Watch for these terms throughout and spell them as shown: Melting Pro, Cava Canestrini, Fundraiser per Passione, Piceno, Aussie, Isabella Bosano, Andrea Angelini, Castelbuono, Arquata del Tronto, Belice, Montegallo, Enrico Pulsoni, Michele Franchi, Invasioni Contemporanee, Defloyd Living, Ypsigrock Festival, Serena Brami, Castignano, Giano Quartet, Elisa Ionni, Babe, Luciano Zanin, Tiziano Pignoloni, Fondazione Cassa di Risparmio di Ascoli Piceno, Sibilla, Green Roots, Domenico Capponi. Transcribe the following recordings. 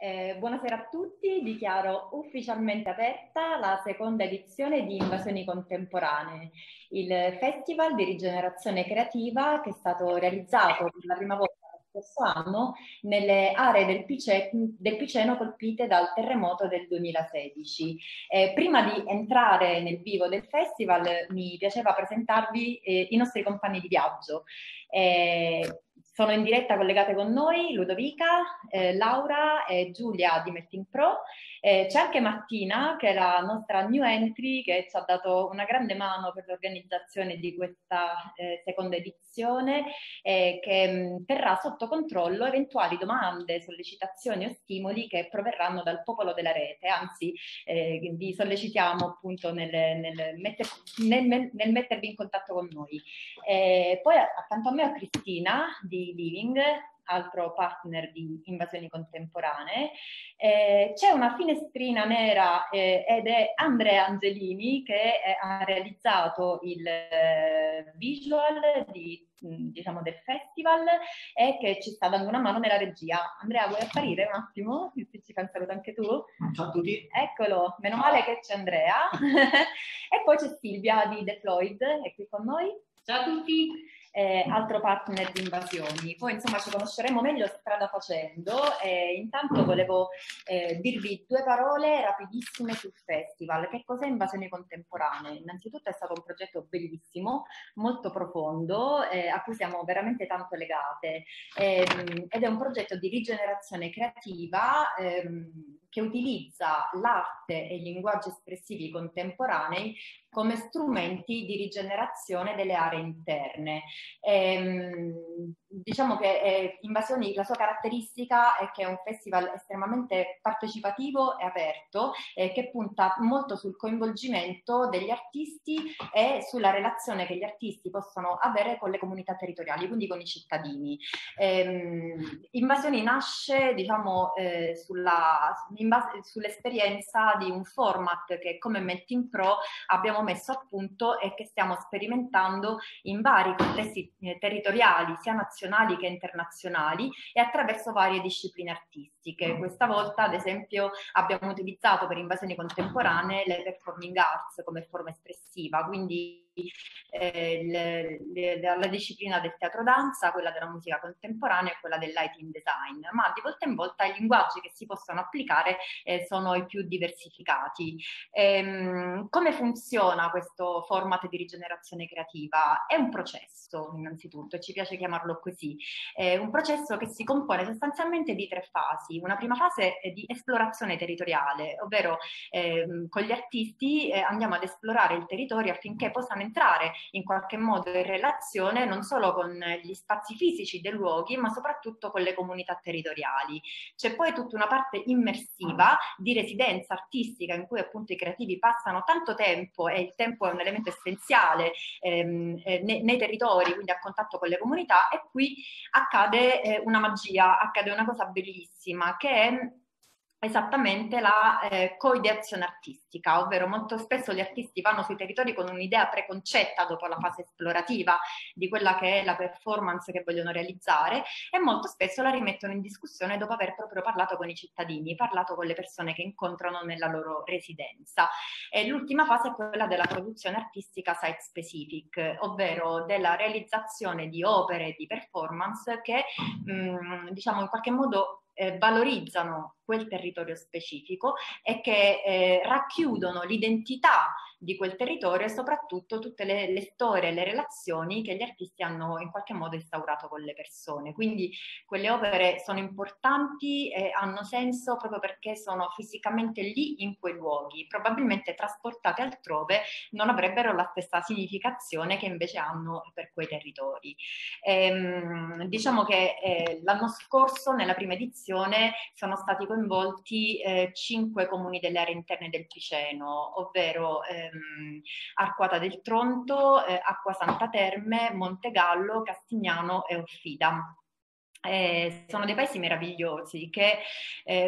Buonasera a tutti, dichiaro ufficialmente aperta la seconda edizione di Invasioni Contemporanee, il festival di rigenerazione creativa che è stato realizzato per la prima volta lo scorso anno nelle aree del Piceno colpite dal terremoto del 2016. Prima di entrare nel vivo del festival mi piaceva presentarvi i nostri compagni di viaggio. Sono in diretta collegate con noi Ludovica, Laura e Giulia di Melting Pro. C'è anche Martina, che è la nostra new entry, che ci ha dato una grande mano per l'organizzazione di questa seconda edizione, che terrà sotto controllo eventuali domande, sollecitazioni o stimoli che proverranno dal popolo della rete. Anzi, vi sollecitiamo appunto nel mettervi in contatto con noi. Poi accanto a me ho Cristina di Living, altro partner di Invasioni Contemporanee. C'è una finestrina nera ed è Andrea Angelini, che ha realizzato il visual del festival e che ci sta dando una mano nella regia. Andrea, vuoi apparire un attimo? Ci fai un saluto anche tu? Ciao a tutti. Eccolo, meno male che c'è Andrea. E poi c'è Silvia di The Floyd, è qui con noi. Ciao a tutti. Altro partner di Invasioni. Poi insomma ci conosceremo meglio strada facendo. Intanto volevo dirvi due parole rapidissime sul festival. Che cos'è Invasioni Contemporanee? Innanzitutto è stato un progetto bellissimo, molto profondo, a cui siamo veramente tanto legate, ed è un progetto di rigenerazione creativa che utilizza l'arte e i linguaggi espressivi contemporanei come strumenti di rigenerazione delle aree interne. Diciamo che Invasioni, la sua caratteristica è che è un festival estremamente partecipativo e aperto, che punta molto sul coinvolgimento degli artisti e sulla relazione che gli artisti possono avere con le comunità territoriali, quindi con i cittadini. Invasioni nasce, diciamo, sull'esperienza di un format che come Melting Pro abbiamo messo a punto e che stiamo sperimentando in vari contesti territoriali, sia nazionali che internazionali, e attraverso varie discipline artistiche. Questa volta, ad esempio, abbiamo utilizzato per Invasioni Contemporanee le performing arts come forma espressiva, quindi la disciplina del teatro danza, quella della musica contemporanea e quella del lighting design, ma di volta in volta i linguaggi che si possono applicare sono i più diversificati. Come funziona questo format di rigenerazione creativa? È un processo, innanzitutto, e ci piace chiamarlo così. È un processo che si compone sostanzialmente di tre fasi. Una prima fase è di esplorazione territoriale, ovvero con gli artisti andiamo ad esplorare il territorio affinché possano entrare in qualche modo in relazione non solo con gli spazi fisici dei luoghi, ma soprattutto con le comunità territoriali. C'è poi tutta una parte immersiva di residenza artistica in cui appunto i creativi passano tanto tempo, e il tempo è un elemento essenziale nei territori, quindi a contatto con le comunità, e qui accade una magia, accade una cosa bellissima che è esattamente la coideazione artistica, ovvero molto spesso gli artisti vanno sui territori con un'idea preconcetta dopo la fase esplorativa di quella che è la performance che vogliono realizzare, e molto spesso la rimettono in discussione dopo aver proprio parlato con i cittadini, parlato con le persone che incontrano nella loro residenza. E l'ultima fase è quella della produzione artistica site specific, ovvero della realizzazione di opere, di performance che diciamo in qualche modo valorizzano quel territorio specifico e che racchiudono l'identità di quel territorio e soprattutto tutte le storie, le relazioni che gli artisti hanno in qualche modo instaurato con le persone. Quindi quelle opere sono importanti e hanno senso proprio perché sono fisicamente lì, in quei luoghi. Probabilmente trasportate altrove non avrebbero la stessa significazione che invece hanno per quei territori. Diciamo che l'anno scorso, nella prima edizione, sono stati coinvolti 5 comuni delle aree interne del Piceno, ovvero Arquata del Tronto, Acquasanta Terme, Montegallo, Castignano e Offida. Sono dei paesi meravigliosi che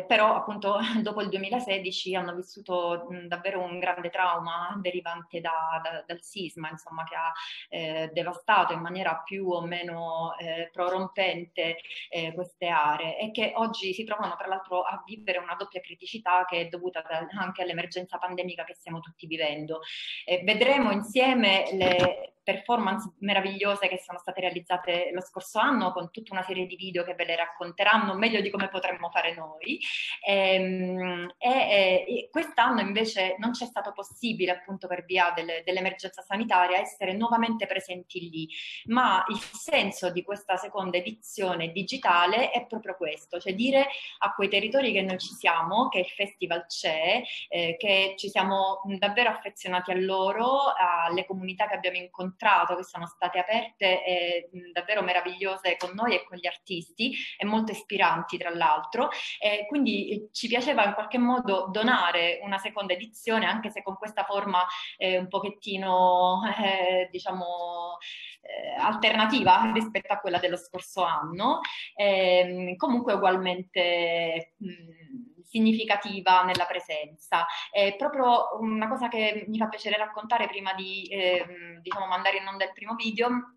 però appunto dopo il 2016 hanno vissuto davvero un grande trauma derivante dal sisma, insomma, che ha devastato in maniera più o meno prorompente queste aree, e che oggi si trovano tra l'altro a vivere una doppia criticità che è dovuta anche all'emergenza pandemica che stiamo tutti vivendo. Vedremo insieme le performance meravigliose che sono state realizzate lo scorso anno, con tutta una serie di video che ve le racconteranno meglio di come potremmo fare noi, e quest'anno invece non c'è stato possibile, appunto per via dell'emergenza sanitaria, essere nuovamente presenti lì, ma il senso di questa seconda edizione digitale è proprio questo, cioè dire a quei territori che noi ci siamo, che il festival c'è, che ci siamo davvero affezionati a loro, alle comunità che abbiamo incontrato, che sono state aperte davvero meravigliose con noi e con gli artisti, e molto ispiranti tra l'altro, quindi ci piaceva in qualche modo donare una seconda edizione, anche se con questa forma un pochettino diciamo alternativa rispetto a quella dello scorso anno, comunque ugualmente significativa nella presenza. È proprio una cosa che mi fa piacere raccontare prima di diciamo mandare in onda il primo video.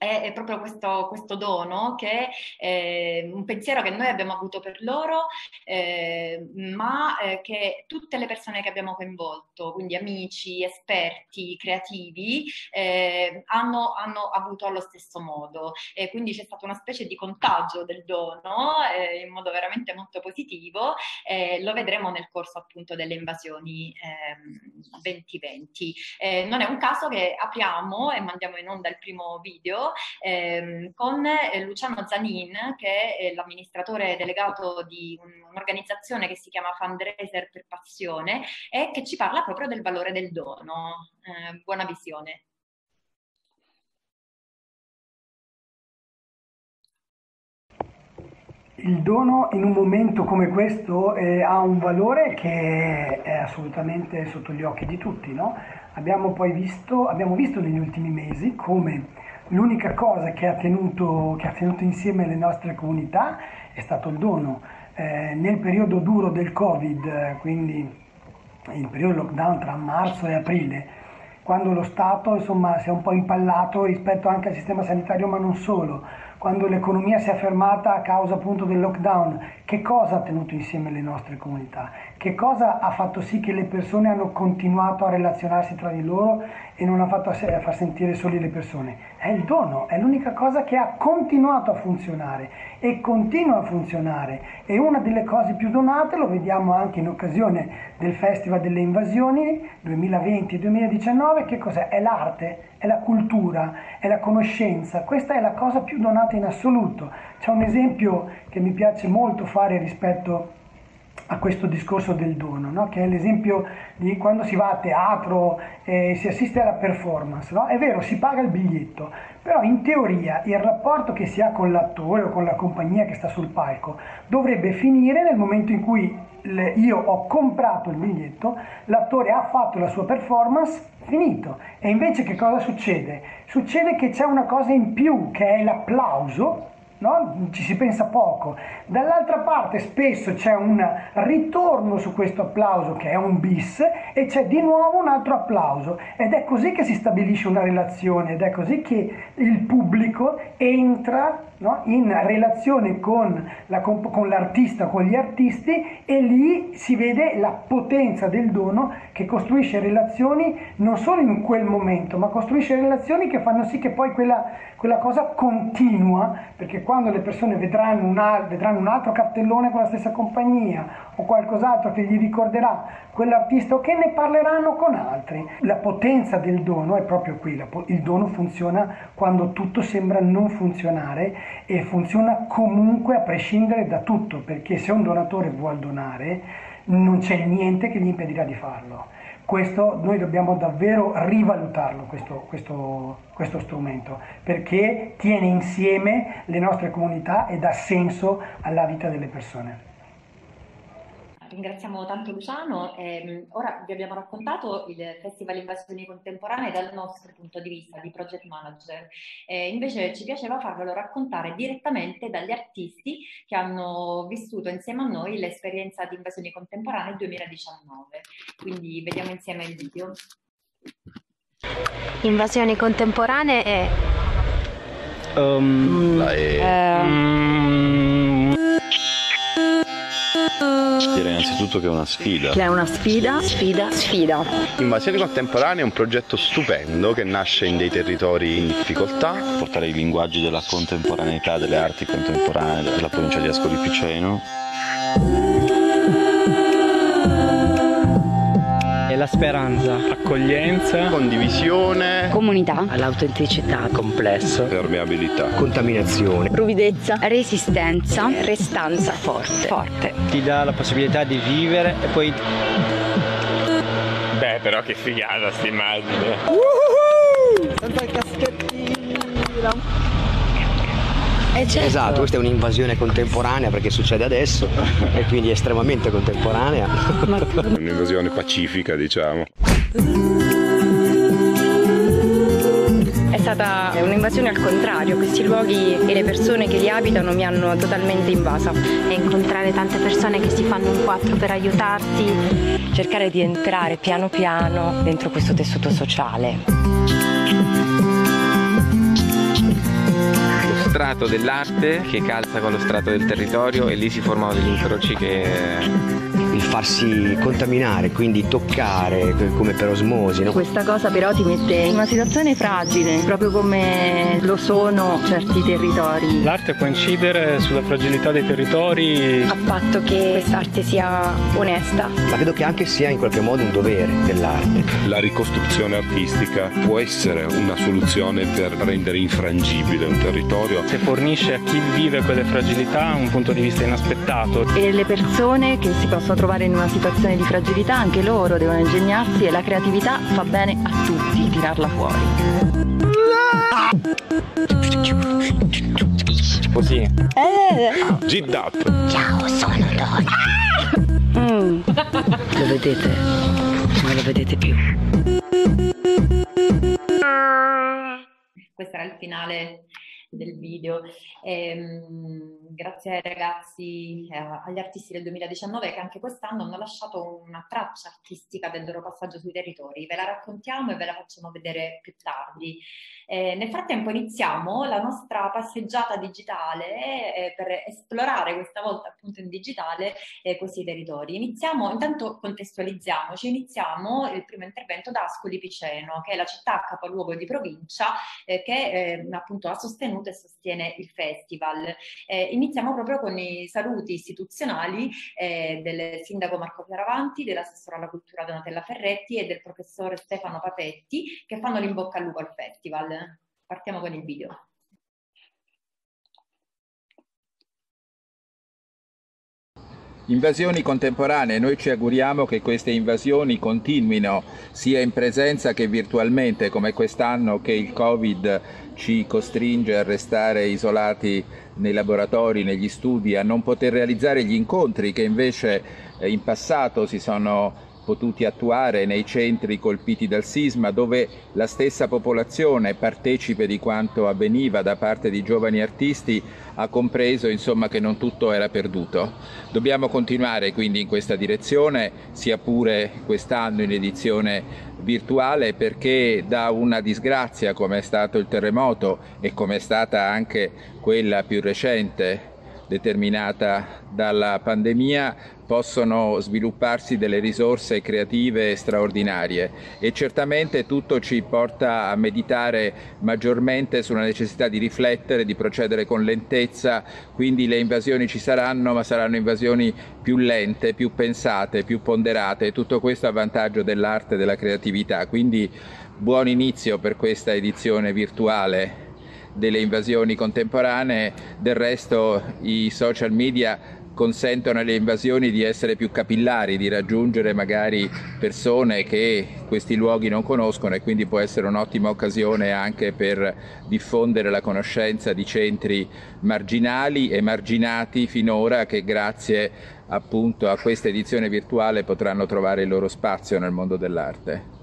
È proprio questo dono, che è un pensiero che noi abbiamo avuto per loro, ma che tutte le persone che abbiamo coinvolto, quindi amici, esperti, creativi, hanno avuto allo stesso modo, e quindi c'è stata una specie di contagio del dono in modo veramente molto positivo. Lo vedremo nel corso appunto delle Invasioni 2020. Non è un caso che apriamo e mandiamo in onda il primo video con Luciano Zanin, che è l'amministratore delegato di un'organizzazione che si chiama Fundraiser per Passione, e che ci parla proprio del valore del dono. Buona visione. Il dono in un momento come questo ha un valore che è assolutamente sotto gli occhi di tutti, no? Abbiamo visto negli ultimi mesi come l'unica cosa che ha tenuto insieme le nostre comunità è stato il dono. Nel periodo duro del Covid, quindi il periodo lockdown tra marzo e aprile, quando lo Stato insomma si è un po' impallato rispetto anche al sistema sanitario, ma non solo, quando l'economia si è fermata a causa appunto del lockdown, che cosa ha tenuto insieme le nostre comunità? Che cosa ha fatto sì che le persone hanno continuato a relazionarsi tra di loro e non ha fatto a far sentire soli le persone? È il dono, è l'unica cosa che ha continuato a funzionare e continua a funzionare. E una delle cose più donate lo vediamo anche in occasione del Festival delle Invasioni 2020-2019, che cos'è? È l'arte, è la cultura, è la conoscenza. Questa è la cosa più donata in assoluto. C'è un esempio che mi piace molto fare rispetto a questo discorso del dono, no? Che è l'esempio di quando si va a teatro e si assiste alla performance, no? È vero, si paga il biglietto, però in teoria il rapporto che si ha con l'attore o con la compagnia che sta sul palco dovrebbe finire nel momento in cui io ho comprato il biglietto, l'attore ha fatto la sua performance, finito. E invece che cosa succede? Succede che c'è una cosa in più, che è l'applauso, no? Ci si pensa poco. Dall'altra parte spesso c'è un ritorno su questo applauso, che è un bis, e c'è di nuovo un altro applauso, ed è così che si stabilisce una relazione, ed è così che il pubblico entra, no? In relazione con l'artista, con gli artisti, e lì si vede la potenza del dono, che costruisce relazioni non solo in quel momento, ma costruisce relazioni che fanno sì che poi quella cosa continua, perché quando le persone vedranno un altro cartellone con la stessa compagnia o qualcos'altro che gli ricorderà quell'artista, o che ne parleranno con altri. La potenza del dono è proprio qui. Il dono funziona quando tutto sembra non funzionare, e funziona comunque a prescindere da tutto, perché se un donatore vuol donare non c'è niente che gli impedirà di farlo. Questo noi dobbiamo davvero rivalutarlo, questo strumento, perché tiene insieme le nostre comunità e dà senso alla vita delle persone. ringraziamo tanto Luciano. Ora vi abbiamo raccontato il Festival Invasioni Contemporanee dal nostro punto di vista di project manager. Invece ci piaceva farvelo raccontare direttamente dagli artisti che hanno vissuto insieme a noi l'esperienza di Invasioni Contemporanee 2019. Quindi vediamo insieme il video. Invasioni Contemporanee è... Direi innanzitutto che è una sfida. Che è una sfida, sfida, sfida. Invasioni Contemporanee è un progetto stupendo che nasce in dei territori in difficoltà. Portare i linguaggi della contemporaneità, delle arti contemporanee della provincia di Ascoli Piceno. È la speranza, accoglienza, condivisione, comunità, l'autenticità, complesso, permeabilità, contaminazione, ruvidezza, resistenza, restanza, forte, forte. Ti dà la possibilità di vivere e poi... Beh, però che figata sta immagine! Senza il caschettino! Certo. Esatto, questa è un'invasione contemporanea perché succede adesso e quindi è estremamente contemporanea. Un'invasione pacifica, diciamo. È stata un'invasione al contrario, questi luoghi e le persone che li abitano mi hanno totalmente invasa. E incontrare tante persone che si fanno in quattro per aiutarti. Cercare di entrare piano piano dentro questo tessuto sociale. Strato dell'arte che calza con lo strato del territorio e lì si formano degli incroci che... Il farsi contaminare, quindi toccare come per osmosi, no? Questa cosa però ti mette in una situazione fragile, proprio come lo sono certi territori. L'arte può incidere sulla fragilità dei territori. A patto che quest'arte sia onesta. Ma credo che anche sia in qualche modo un dovere dell'arte. La ricostruzione artistica può essere una soluzione per rendere infrangibile un territorio. Se fornisce a chi vive quelle fragilità un punto di vista inaspettato. E le persone che si possono trovare in una situazione di fragilità, anche loro devono ingegnarsi e la creatività fa bene a tutti, tirarla fuori. Così. Git up. Ciao, sono Donna. Lo vedete? Non lo vedete più. Questo era il finale del video. Grazie ai ragazzi, agli artisti del 2019 che anche quest'anno hanno lasciato una traccia artistica del loro passaggio sui territori. Ve la raccontiamo e ve la facciamo vedere più tardi. Nel frattempo iniziamo la nostra passeggiata digitale per esplorare questa volta appunto in digitale questi territori. Iniziamo, intanto contestualizziamoci, iniziamo il primo intervento da Ascoli Piceno, che è la città capoluogo di provincia che appunto ha sostenuto e sostiene il festival. Iniziamo proprio con i saluti istituzionali del sindaco Marco Fioravanti, dell'assessora alla cultura Donatella Ferretti e del professore Stefano Papetti, che fanno l'in bocca al lupo al festival. Partiamo con il video. Invasioni contemporanee, noi ci auguriamo che queste invasioni continuino sia in presenza che virtualmente, come quest'anno che il Covid ci costringe a restare isolati nei laboratori, negli studi, a non poter realizzare gli incontri che invece in passato si sono potuti attuare nei centri colpiti dal sisma, dove la stessa popolazione, partecipe di quanto avveniva da parte di giovani artisti, ha compreso insomma che non tutto era perduto. Dobbiamo continuare quindi in questa direzione, sia pure quest'anno in edizione virtuale, perché da una disgrazia come è stato il terremoto e come è stata anche quella più recente determinata dalla pandemia, possono svilupparsi delle risorse creative straordinarie e certamente tutto ci porta a meditare maggiormente sulla necessità di riflettere, di procedere con lentezza, quindi le invasioni ci saranno, ma saranno invasioni più lente, più pensate, più ponderate, tutto questo a vantaggio dell'arte e della creatività, quindi buon inizio per questa edizione virtuale delle invasioni contemporanee. Del resto i social media consentono alle invasioni di essere più capillari, di raggiungere magari persone che questi luoghi non conoscono, e quindi può essere un'ottima occasione anche per diffondere la conoscenza di centri marginali e marginati finora, che grazie appunto a questa edizione virtuale potranno trovare il loro spazio nel mondo dell'arte.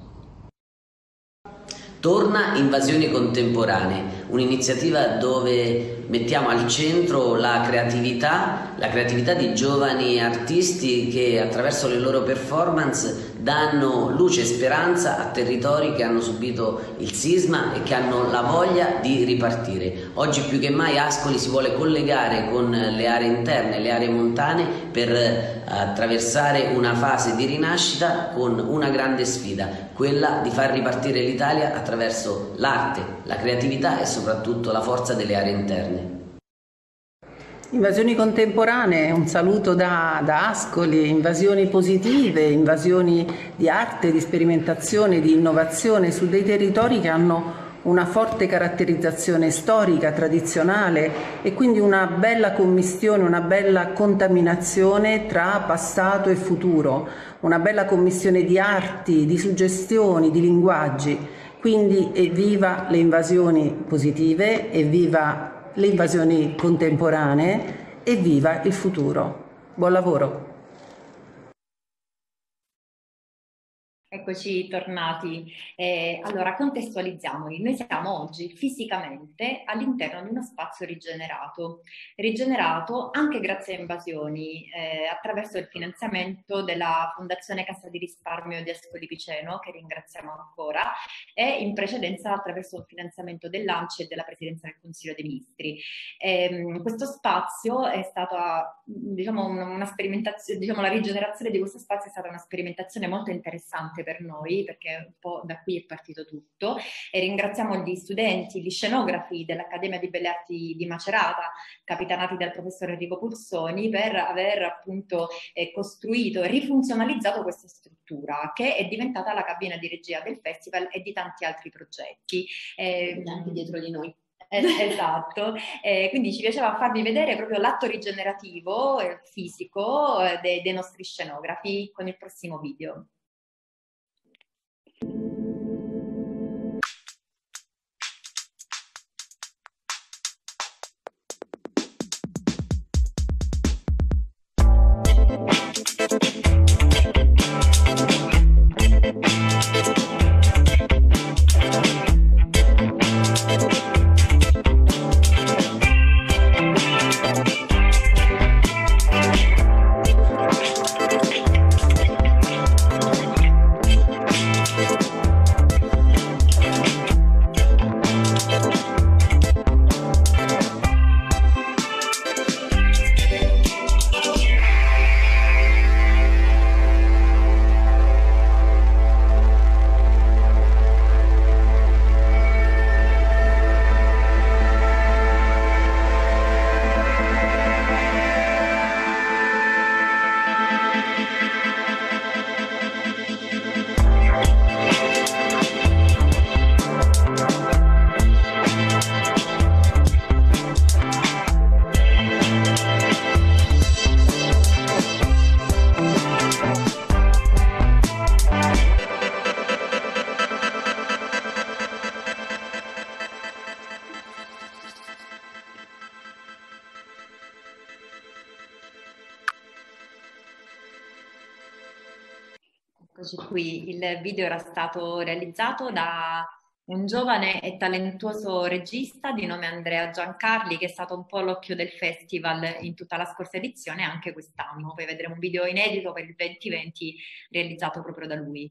Torna Invasioni Contemporanee, un'iniziativa dove mettiamo al centro la creatività di giovani artisti che attraverso le loro performance danno luce e speranza a territori che hanno subito il sisma e che hanno la voglia di ripartire. Oggi più che mai Ascoli si vuole collegare con le aree interne, le aree montane, per attraversare una fase di rinascita con una grande sfida, quella di far ripartire l'Italia attraverso l'arte, la creatività e soprattutto la forza delle aree interne. Invasioni Contemporanee, un saluto da Ascoli, invasioni positive, invasioni di arte, di sperimentazione, di innovazione su dei territori che hanno una forte caratterizzazione storica, tradizionale, e quindi una bella commistione, una bella contaminazione tra passato e futuro, una bella commistione di arti, di suggestioni, di linguaggi. Quindi evviva le invasioni positive, evviva le invasioni contemporanee e viva il futuro. Buon lavoro! Eccoci tornati. Allora, contestualizziamoli. Noi siamo oggi fisicamente all'interno di uno spazio rigenerato anche grazie a invasioni, attraverso il finanziamento della Fondazione Cassa di Risparmio di Ascoli Piceno, che ringraziamo ancora, e in precedenza attraverso il finanziamento dell'ANCI e della Presidenza del Consiglio dei Ministri. Questo spazio è stata, diciamo, una sperimentazione, diciamo, la rigenerazione di questo spazio è stata una sperimentazione molto interessante per noi, perché un po' da qui è partito tutto, e ringraziamo gli studenti, gli scenografi dell'Accademia di Belle Arti di Macerata, capitanati dal professor Enrico Pulsoni, per aver appunto costruito e rifunzionalizzato questa struttura, che è diventata la cabina di regia del festival e di tanti altri progetti. Anche dietro di noi. Esatto, quindi ci piaceva farvi vedere proprio l'atto rigenerativo fisico dei nostri scenografi con il prossimo video. Qui il video era stato realizzato da un giovane e talentuoso regista di nome Andrea Giancarli, che è stato un po' l'occhio del festival in tutta la scorsa edizione e anche quest'anno. Poi vedremo un video inedito per il 2020 realizzato proprio da lui.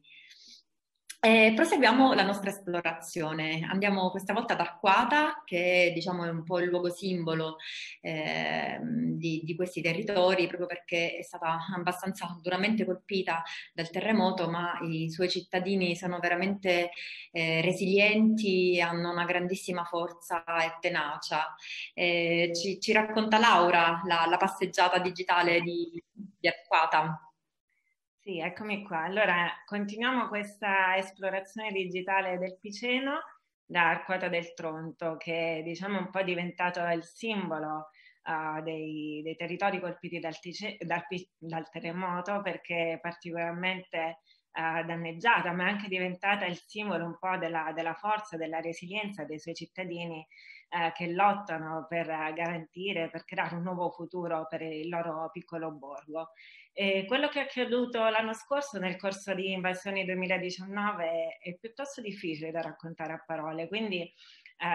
Proseguiamo la nostra esplorazione, andiamo questa volta ad Arquata, che diciamo è un po' il luogo simbolo di questi territori, proprio perché è stata abbastanza duramente colpita dal terremoto, ma i suoi cittadini sono veramente resilienti, hanno una grandissima forza e tenacia. Ci racconta Laura la passeggiata digitale di Arquata. Sì, eccomi qua. Allora, continuiamo questa esplorazione digitale del Piceno da Arquata del Tronto, che diciamo un po' è diventato il simbolo dei territori colpiti dal terremoto, perché è particolarmente danneggiata, ma è anche diventata il simbolo un po' della forza, della resilienza dei suoi cittadini che lottano per garantire, per creare un nuovo futuro per il loro piccolo borgo. E quello che è accaduto l'anno scorso nel corso di Invasioni 2019 è piuttosto difficile da raccontare a parole, quindi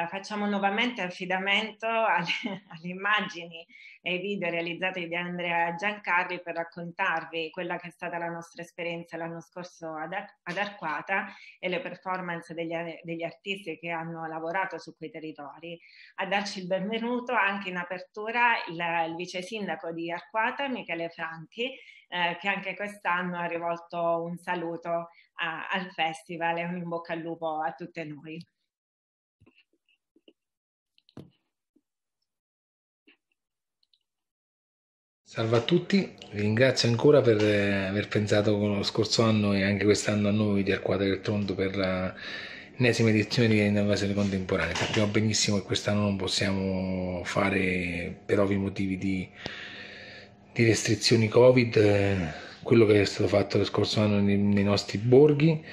facciamo nuovamente affidamento alle immagini e ai video realizzati da Andrea Giancarli per raccontarvi quella che è stata la nostra esperienza l'anno scorso ad Arquata e le performance degli artisti che hanno lavorato su quei territori. A darci il benvenuto anche in apertura il vice sindaco di Arquata, Michele Franchi, che anche quest'anno ha rivolto un saluto al festival e un in bocca al lupo a tutte noi. Salve a tutti, vi ringrazio ancora per aver pensato lo scorso anno e anche quest'anno a noi di Arquata del Tronto per l'ennesima edizione di Invasioni Contemporanee. Sappiamo benissimo che quest'anno non possiamo fare, per ovvi motivi di restrizioni Covid, quello che è stato fatto lo scorso anno nei nostri borghi.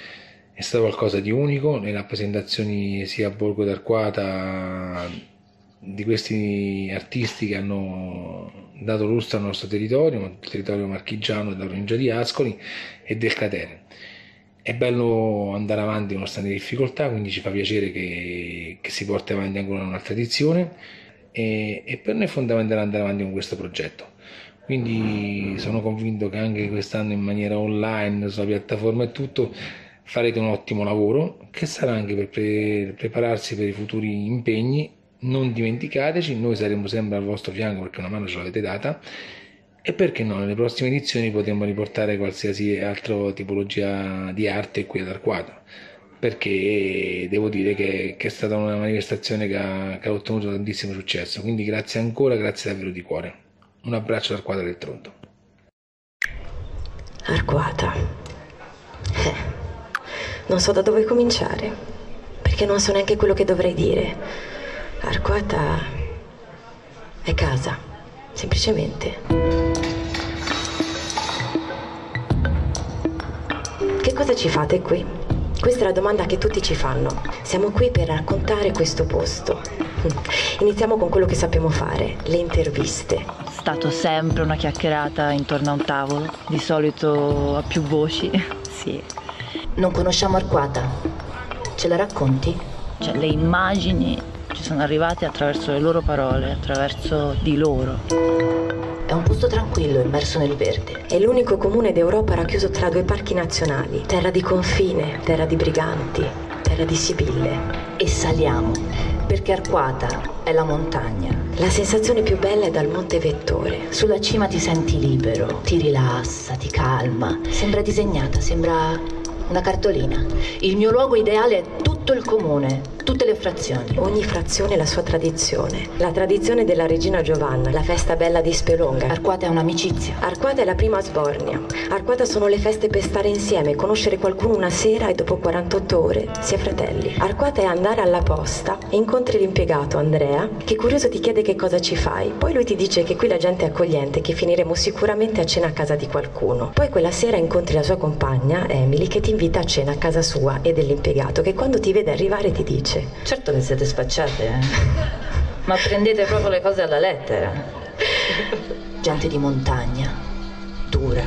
È stato qualcosa di unico, le rappresentazioni sia a Borgo d'Arquata di questi artisti che hanno dato lustro al nostro territorio, il territorio marchigiano della provincia di Ascoli e del Catene. È bello andare avanti nonostante le difficoltà, quindi ci fa piacere che si porti avanti ancora un'altra edizione e per noi è fondamentale andare avanti con questo progetto. Quindi sono convinto che anche quest'anno in maniera online, sulla piattaforma e tutto, farete un ottimo lavoro che sarà anche per prepararsi per i futuri impegni. Non dimenticateci, noi saremo sempre al vostro fianco perché una mano ce l'avete data e perché no, nelle prossime edizioni potremo riportare qualsiasi altra tipologia di arte qui ad Arquata, perché devo dire che è stata una manifestazione che ha ottenuto tantissimo successo, quindi grazie ancora, grazie davvero di cuore. Un abbraccio da Arquata del Tronto. Arquata. Non so da dove cominciare, perché non so neanche quello che dovrei dire. Arquata è casa, semplicemente. Che cosa ci fate qui? Questa è la domanda che tutti ci fanno. Siamo qui per raccontare questo posto. Iniziamo con quello che sappiamo fare, le interviste. È stato sempre una chiacchierata intorno a un tavolo, di solito a più voci. Sì. Non conosciamo Arquata. Ce la racconti? Cioè, le immagini ci sono arrivate attraverso le loro parole, attraverso di loro. È un posto tranquillo, immerso nel verde. È l'unico comune d'Europa racchiuso tra due parchi nazionali, terra di confine, terra di briganti, terra di sibille. E saliamo, perché Arquata è la montagna. La sensazione più bella è dal Monte Vettore. Sulla cima ti senti libero, ti rilassa, ti calma. Sembra disegnata, sembra una cartolina. Il mio luogo ideale è tutto il comune. Tutte le frazioni. Ogni frazione ha la sua tradizione. La tradizione della regina Giovanna, la festa bella di Spelonga. Arquata è un'amicizia. Arquata è la prima sbornia. Arquata sono le feste per stare insieme, conoscere qualcuno una sera e dopo 48 ore si è fratelli. Arquata è andare alla posta, incontri l'impiegato Andrea, che curioso ti chiede che cosa ci fai. Poi lui ti dice che qui la gente è accogliente, che finiremo sicuramente a cena a casa di qualcuno. Poi quella sera incontri la sua compagna, Emily, che ti invita a cena a casa sua e dell'impiegato, che quando ti vede arrivare ti dice: certo che siete spacciate, ma prendete proprio le cose alla lettera. Gente di montagna, dura,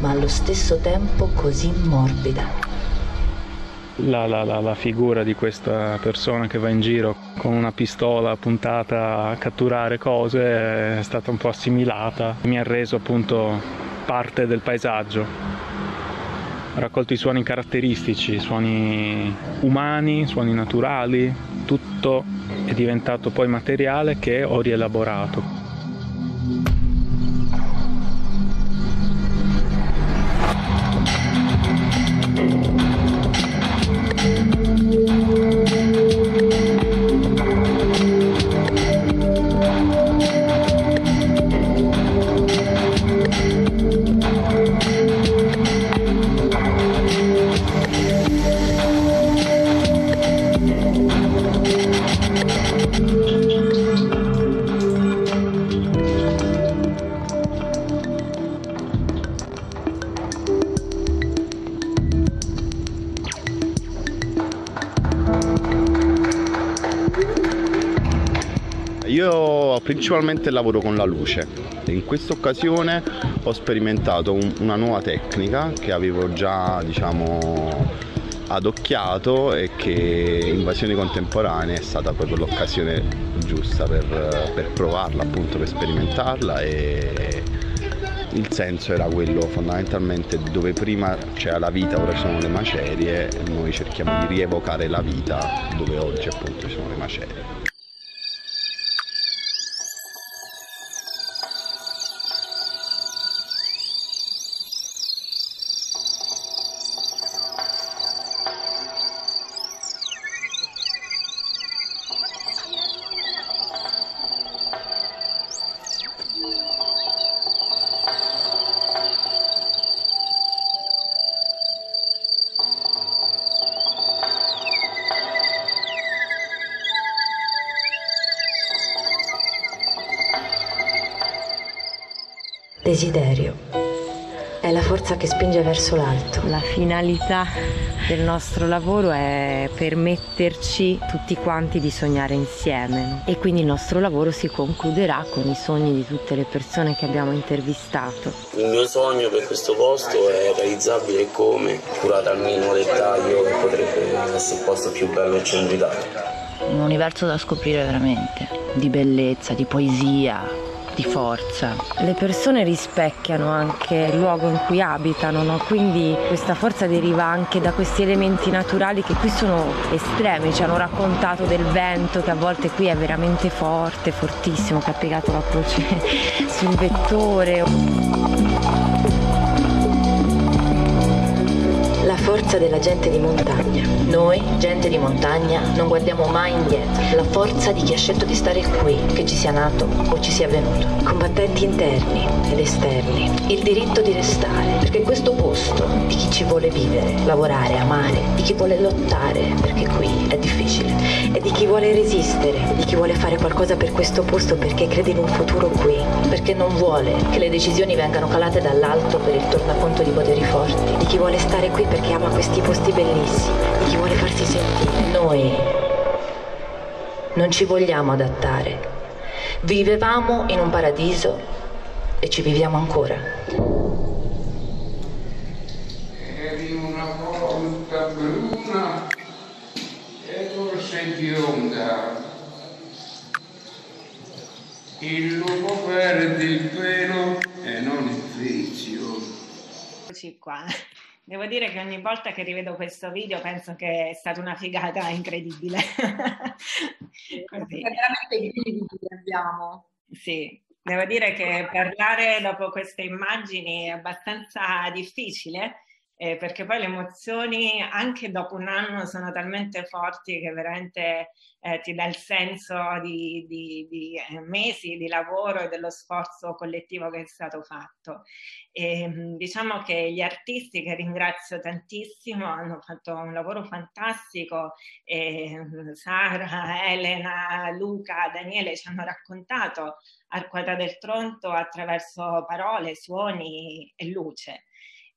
ma allo stesso tempo così morbida. La figura di questa persona che va in giro con una pistola puntata a catturare cose è stata un po' assimilata, mi ha reso appunto parte del paesaggio. Ho raccolto i suoni caratteristici, suoni umani, suoni naturali, tutto è diventato poi materiale che ho rielaborato. principalmente lavoro con la luce. In questa occasione ho sperimentato una nuova tecnica che avevo già, diciamo, adocchiato e che Invasioni Contemporanee è stata proprio l'occasione giusta per provarla, appunto, per sperimentarla. E il senso era quello fondamentalmente: dove prima c'era la vita, ora ci sono le macerie, e noi cerchiamo di rievocare la vita dove oggi appunto ci sono le macerie. Desiderio è la forza che spinge verso l'alto. La finalità del nostro lavoro è permetterci tutti quanti di sognare insieme, e quindi il nostro lavoro si concluderà con i sogni di tutte le persone che abbiamo intervistato. Il mio sogno per questo posto è realizzabile come, curato al minimo dettaglio, che potrebbe essere il posto più bello e centro d'Italia. Un universo da scoprire veramente, di bellezza, di poesia, di forza. Le persone rispecchiano anche il luogo in cui abitano, no? Quindi questa forza deriva anche da questi elementi naturali che qui sono estremi. Ci hanno raccontato del vento, che a volte qui è veramente forte, fortissimo, che ha piegato la croce sul vettore. La forza della gente di montagna. Noi, gente di montagna, non guardiamo mai indietro. La forza di chi ha scelto di stare qui, che ci sia nato o ci sia venuto. Combattenti interni ed esterni. Il diritto di restare, perché questo posto, di chi ci vuole vivere, lavorare, amare, di chi vuole lottare, perché qui è difficile, e di chi vuole resistere, di chi vuole fare qualcosa per questo posto perché crede in un futuro qui, perché non vuole che le decisioni vengano calate dall'alto per il tornaconto di poteri forti, di chi vuole stare qui perché ama questi posti bellissimi, di chi vuole farsi sentire. Noi non ci vogliamo adattare. Vivevamo in un paradiso e ci viviamo ancora. Eri una volta bruna e forse bionda. Il lupo perde il pelo e non il vizio. Eccoci qua. Devo dire che ogni volta che rivedo questo video penso che è stata una figata incredibile. Così. È veramente incredibile, abbiamo. Sì, devo dire che parlare dopo queste immagini è abbastanza difficile, perché poi le emozioni anche dopo un anno sono talmente forti che veramente ti dà il senso di mesi di lavoro e dello sforzo collettivo che è stato fatto. E, diciamo che gli artisti, che ringrazio tantissimo, hanno fatto un lavoro fantastico. E, Sara, Elena, Luca, Daniele ci hanno raccontato Arquata del Tronto attraverso parole, suoni e luce.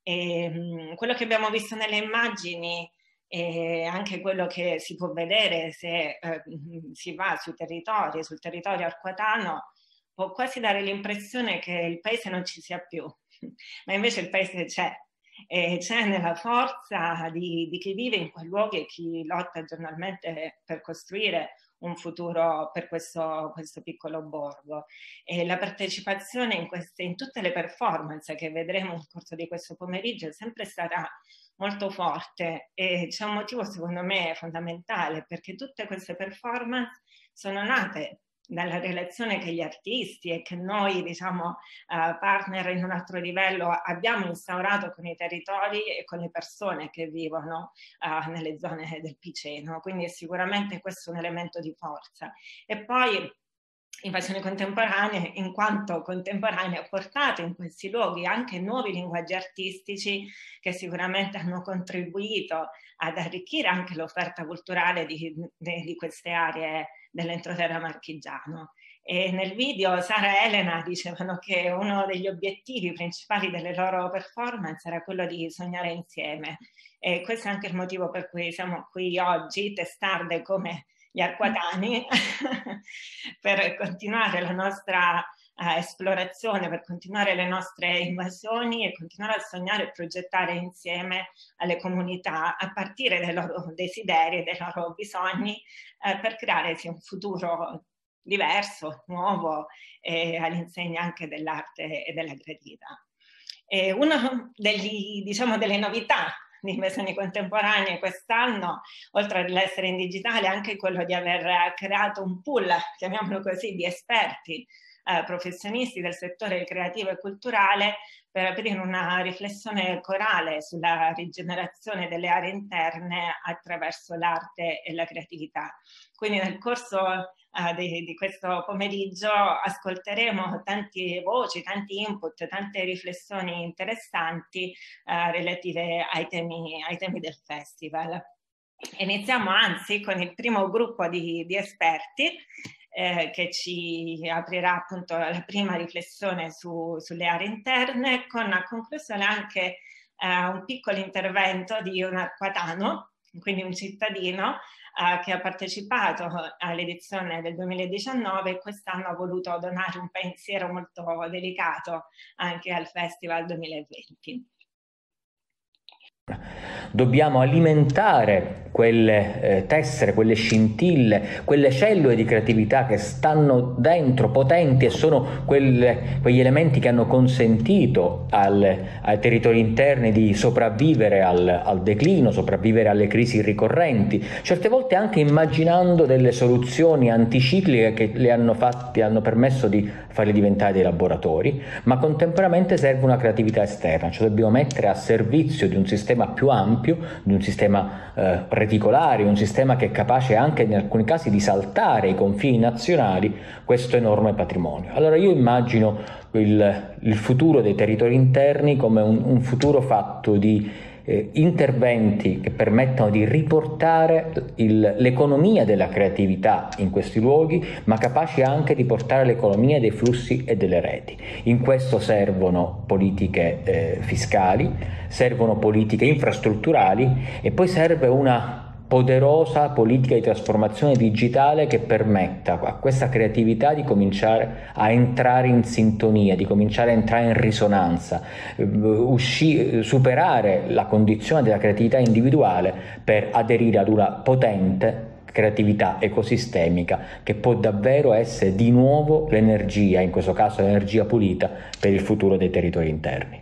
E quello che abbiamo visto nelle immagini e anche quello che si può vedere se si va sul territorio arquatano, può quasi dare l'impressione che il paese non ci sia più, ma invece il paese c'è, e c'è nella forza di chi vive in quei luoghi e chi lotta giornalmente per costruire un futuro per questo piccolo borgo. E la partecipazione in tutte le performance che vedremo nel corso di questo pomeriggio è sempre stata molto forte, e c'è un motivo secondo me fondamentale, perché tutte queste performance sono nate dalla relazione che gli artisti e che noi, diciamo, partner in un altro livello, abbiamo instaurato con i territori e con le persone che vivono nelle zone del Piceno. Quindi è sicuramente questo un elemento di forza. E poi Invasioni Contemporanee, in quanto contemporanee, ha portato in questi luoghi anche nuovi linguaggi artistici che sicuramente hanno contribuito ad arricchire anche l'offerta culturale di queste aree dell'entroterra marchigiano. E nel video Sara e Elena dicevano che uno degli obiettivi principali delle loro performance era quello di sognare insieme, e questo è anche il motivo per cui siamo qui oggi, testarde come gli arquatani per continuare la nostra esplorazione, per continuare le nostre invasioni e continuare a sognare e progettare insieme alle comunità a partire dai loro desideri e dai loro bisogni per creare sì, un futuro diverso, nuovo all'insegna anche dell'arte e della creatività. Una delle novità di Invasioni Contemporanee quest'anno, oltre ad essere in digitale, è anche quello di aver creato un pool, chiamiamolo così, di esperti professionisti del settore creativo e culturale per aprire una riflessione corale sulla rigenerazione delle aree interne attraverso l'arte e la creatività. Quindi nel corso di questo pomeriggio ascolteremo tante voci, tanti input, tante riflessioni interessanti relative ai temi del festival. Iniziamo anzi con il primo gruppo di esperti che ci aprirà appunto la prima riflessione sulle aree interne, con a conclusione anche un piccolo intervento di un arquatano, quindi un cittadino che ha partecipato all'edizione del 2019 e quest'anno ha voluto donare un pensiero molto delicato anche al Festival 2020. Dobbiamo alimentare quelle tessere, quelle scintille, quelle cellule di creatività che stanno dentro, potenti, e sono quegli elementi che hanno consentito ai territori interni di sopravvivere al declino, sopravvivere alle crisi ricorrenti, certe volte anche immaginando delle soluzioni anticicliche che hanno permesso di farli diventare dei laboratori, ma contemporaneamente serve una creatività esterna, cioè dobbiamo mettere a servizio di un sistema più ampio, di un sistema reticolare, un sistema che è capace anche in alcuni casi di saltare i confini nazionali, questo enorme patrimonio. Allora io immagino il futuro dei territori interni come un futuro fatto di interventi che permettano di riportare l'economia della creatività in questi luoghi, ma capaci anche di portare l'economia dei flussi e delle reti. In questo servono politiche fiscali, servono politiche infrastrutturali e poi serve una poderosa politica di trasformazione digitale che permetta a questa creatività di cominciare a entrare in sintonia, di cominciare a entrare in risonanza, superare la condizione della creatività individuale per aderire ad una potente creatività ecosistemica che può davvero essere di nuovo l'energia, in questo caso l'energia pulita, per il futuro dei territori interni.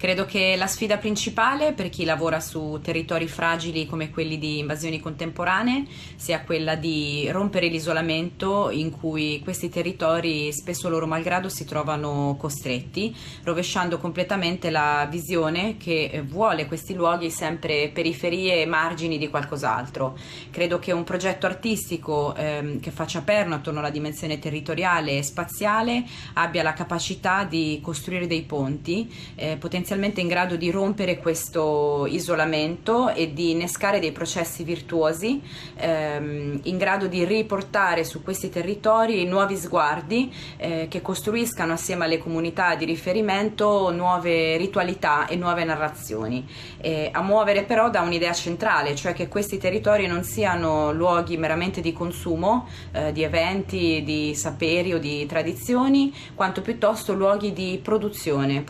Credo che la sfida principale per chi lavora su territori fragili come quelli di Invasioni Contemporanee sia quella di rompere l'isolamento in cui questi territori spesso loro malgrado si trovano costretti, rovesciando completamente la visione che vuole questi luoghi sempre periferie e margini di qualcos'altro. Credo che un progetto artistico che faccia perno attorno alla dimensione territoriale e spaziale abbia la capacità di costruire dei ponti, potenzialmente in grado di rompere questo isolamento e di innescare dei processi virtuosi in grado di riportare su questi territori nuovi sguardi che costruiscano assieme alle comunità di riferimento nuove ritualità e nuove narrazioni, a muovere però da un'idea centrale, cioè che questi territori non siano luoghi meramente di consumo, di eventi, di saperi o di tradizioni, quanto piuttosto luoghi di produzione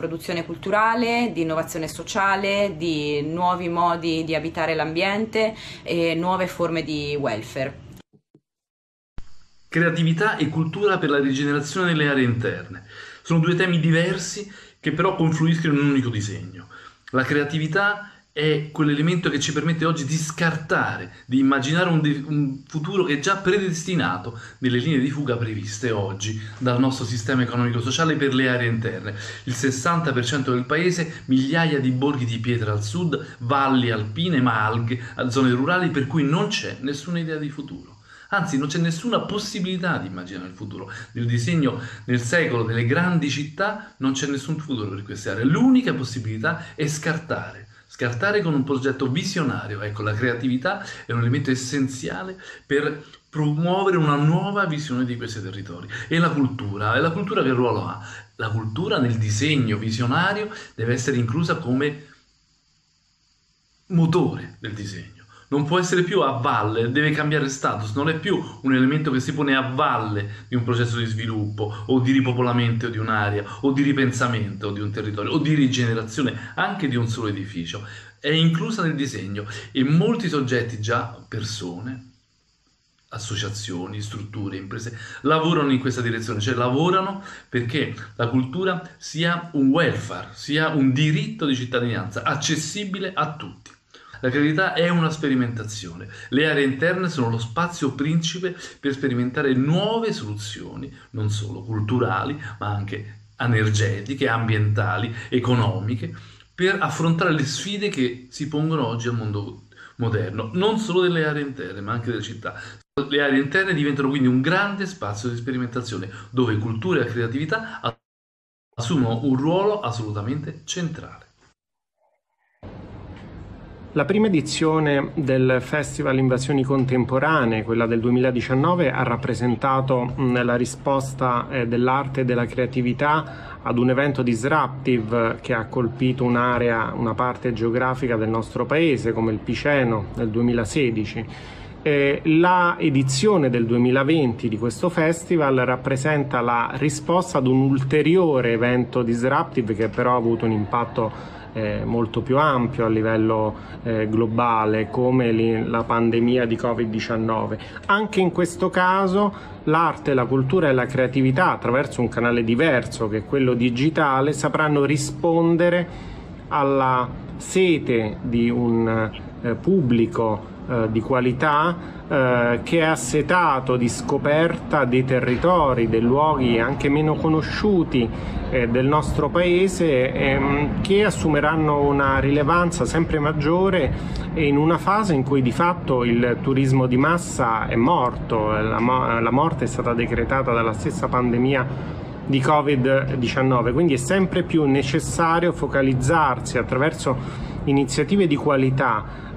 culturale, di innovazione sociale, di nuovi modi di abitare l'ambiente e nuove forme di welfare. Creatività e cultura per la rigenerazione delle aree interne. Sono due temi diversi che però confluiscono in un unico disegno. La creatività è quell'elemento che ci permette oggi di scartare, di immaginare un futuro che è già predestinato nelle linee di fuga previste oggi dal nostro sistema economico-sociale per le aree interne. Il 60% del paese, migliaia di borghi di pietra al sud, valli alpine, ma alghe, zone rurali per cui non c'è nessuna idea di futuro. Anzi, non c'è nessuna possibilità di immaginare il futuro. Nel disegno, nel secolo delle grandi città, non c'è nessun futuro per queste aree. L'unica possibilità è scartare. Scartare con un progetto visionario. Ecco, la creatività è un elemento essenziale per promuovere una nuova visione di questi territori. E la cultura? E la cultura che ruolo ha? La cultura nel disegno visionario deve essere inclusa come motore del disegno. non può essere più a valle, deve cambiare status, non è più un elemento che si pone a valle di un processo di sviluppo o di ripopolamento di un'area o di ripensamento di un territorio o di rigenerazione anche di un solo edificio. È inclusa nel disegno e molti soggetti, già persone, associazioni, strutture, imprese, lavorano in questa direzione, cioè lavorano perché la cultura sia un welfare, sia un diritto di cittadinanza accessibile a tutti. La creatività è una sperimentazione, le aree interne sono lo spazio principe per sperimentare nuove soluzioni, non solo culturali, ma anche energetiche, ambientali, economiche, per affrontare le sfide che si pongono oggi al mondo moderno, non solo delle aree interne, ma anche delle città. Le aree interne diventano quindi un grande spazio di sperimentazione, dove cultura e creatività assumono un ruolo assolutamente centrale. La prima edizione del Festival Invasioni Contemporanee, quella del 2019, ha rappresentato la risposta dell'arte e della creatività ad un evento disruptive che ha colpito un'area, una parte geografica del nostro paese, come il Piceno nel 2016. La edizione del 2020 di questo festival rappresenta la risposta ad un ulteriore evento disruptive che però ha avuto un impatto molto più ampio a livello globale, come la pandemia di Covid-19. Anche in questo caso l'arte, la cultura e la creatività, attraverso un canale diverso che è quello digitale, sapranno rispondere alla sete di un pubblico di qualità che è assetato di scoperta dei territori, dei luoghi anche meno conosciuti del nostro paese, che assumeranno una rilevanza sempre maggiore in una fase in cui di fatto il turismo di massa è morto, la morte è stata decretata dalla stessa pandemia di Covid-19, quindi è sempre più necessario focalizzarsi attraverso iniziative di qualità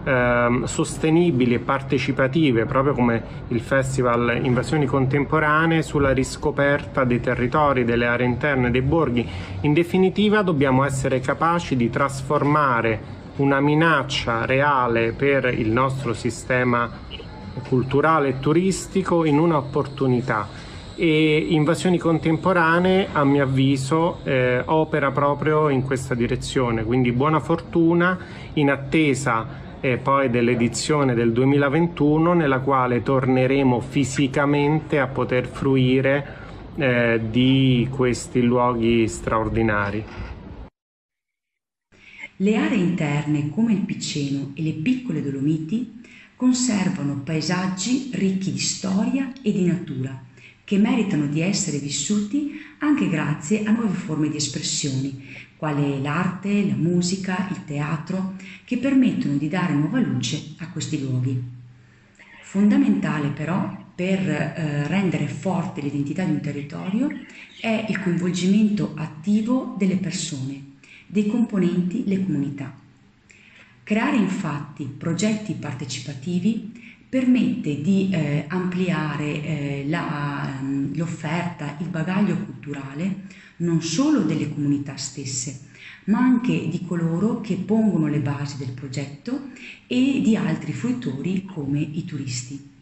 sostenibili e partecipative, proprio come il Festival Invasioni Contemporanee, sulla riscoperta dei territori, delle aree interne, dei borghi. In definitiva dobbiamo essere capaci di trasformare una minaccia reale per il nostro sistema culturale e turistico in un'opportunità. E Invasioni Contemporanee, a mio avviso, opera proprio in questa direzione, quindi buona fortuna in attesa poi dell'edizione del 2021, nella quale torneremo fisicamente a poter fruire di questi luoghi straordinari. Le aree interne, come il Piceno e le piccole Dolomiti, conservano paesaggi ricchi di storia e di natura, che meritano di essere vissuti anche grazie a nuove forme di espressioni, quale l'arte, la musica, il teatro, che permettono di dare nuova luce a questi luoghi. Fondamentale però per rendere forte l'identità di un territorio è il coinvolgimento attivo delle persone, dei componenti, le comunità. Creare infatti progetti partecipativi permette di ampliare l'offerta, il bagaglio culturale non solo delle comunità stesse, ma anche di coloro che pongono le basi del progetto e di altri fruitori come i turisti.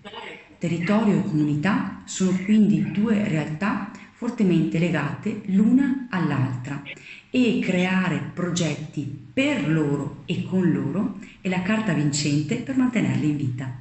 Territorio e comunità sono quindi due realtà fortemente legate l'una all'altra e creare progetti per loro e con loro è la carta vincente per mantenerli in vita.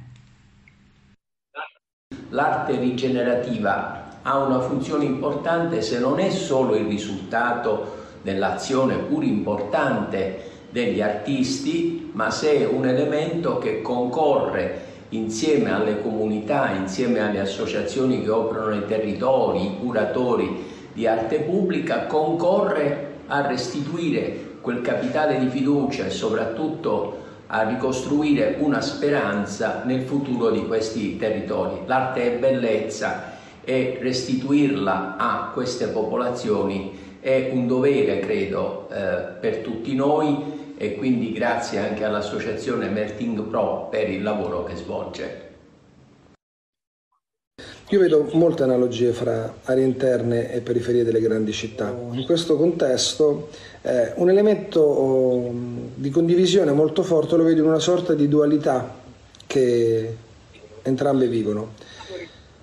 L'arte rigenerativa ha una funzione importante se non è solo il risultato dell'azione pur importante degli artisti, ma se è un elemento che concorre insieme alle comunità, insieme alle associazioni che operano nei territori, i curatori di arte pubblica, concorre a restituire quel capitale di fiducia e soprattutto a ricostruire una speranza nel futuro di questi territori. L'arte è bellezza e restituirla a queste popolazioni è un dovere, credo, per tutti noi, e quindi grazie anche all'associazione Melting Pro per il lavoro che svolge. Io vedo molte analogie fra aree interne e periferie delle grandi città. In questo contesto un elemento di condivisione molto forte lo vedo in una sorta di dualità che entrambe vivono.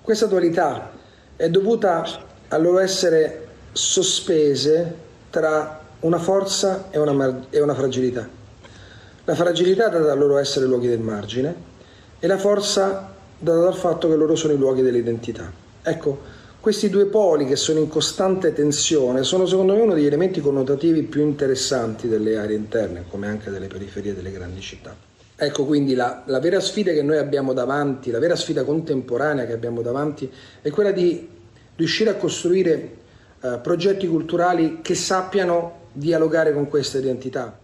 Questa dualità è dovuta al loro essere sospese tra una forza e una fragilità. La fragilità data dal loro essere luoghi del margine e la forza data dal fatto che loro sono i luoghi dell'identità. Ecco, questi due poli che sono in costante tensione sono secondo me uno degli elementi connotativi più interessanti delle aree interne, come anche delle periferie delle grandi città. Ecco quindi la vera sfida che noi abbiamo davanti, la vera sfida contemporanea che abbiamo davanti è quella di riuscire a costruire progetti culturali che sappiano dialogare con questa identità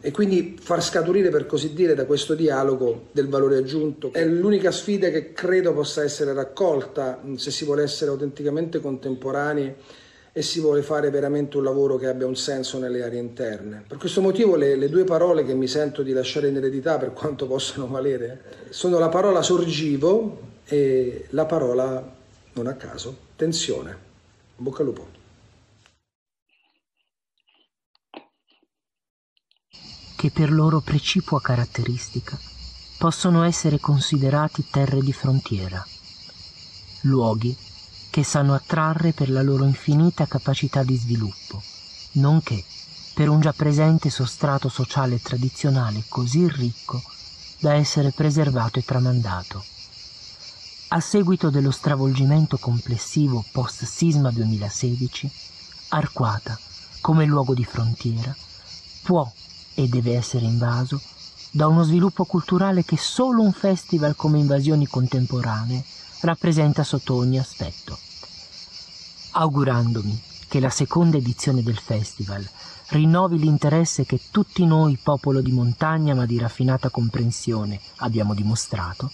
e quindi far scaturire, per così dire, da questo dialogo del valore aggiunto. È l'unica sfida che credo possa essere raccolta se si vuole essere autenticamente contemporanei e si vuole fare veramente un lavoro che abbia un senso nelle aree interne. Per questo motivo le due parole che mi sento di lasciare in eredità, per quanto possano valere, sono la parola sorgivo e la parola, non a caso, tensione. Bocca al lupo. Che per loro precipua caratteristica possono essere considerati terre di frontiera, luoghi che sanno attrarre per la loro infinita capacità di sviluppo, nonché per un già presente sostrato sociale e tradizionale così ricco da essere preservato e tramandato. A seguito dello stravolgimento complessivo post-sisma 2016, Arquata, come luogo di frontiera, può e deve essere invaso da uno sviluppo culturale che solo un festival come Invasioni Contemporanee rappresenta sotto ogni aspetto. Augurandomi che la seconda edizione del festival rinnovi l'interesse che tutti noi, popolo di montagna ma di raffinata comprensione, abbiamo dimostrato,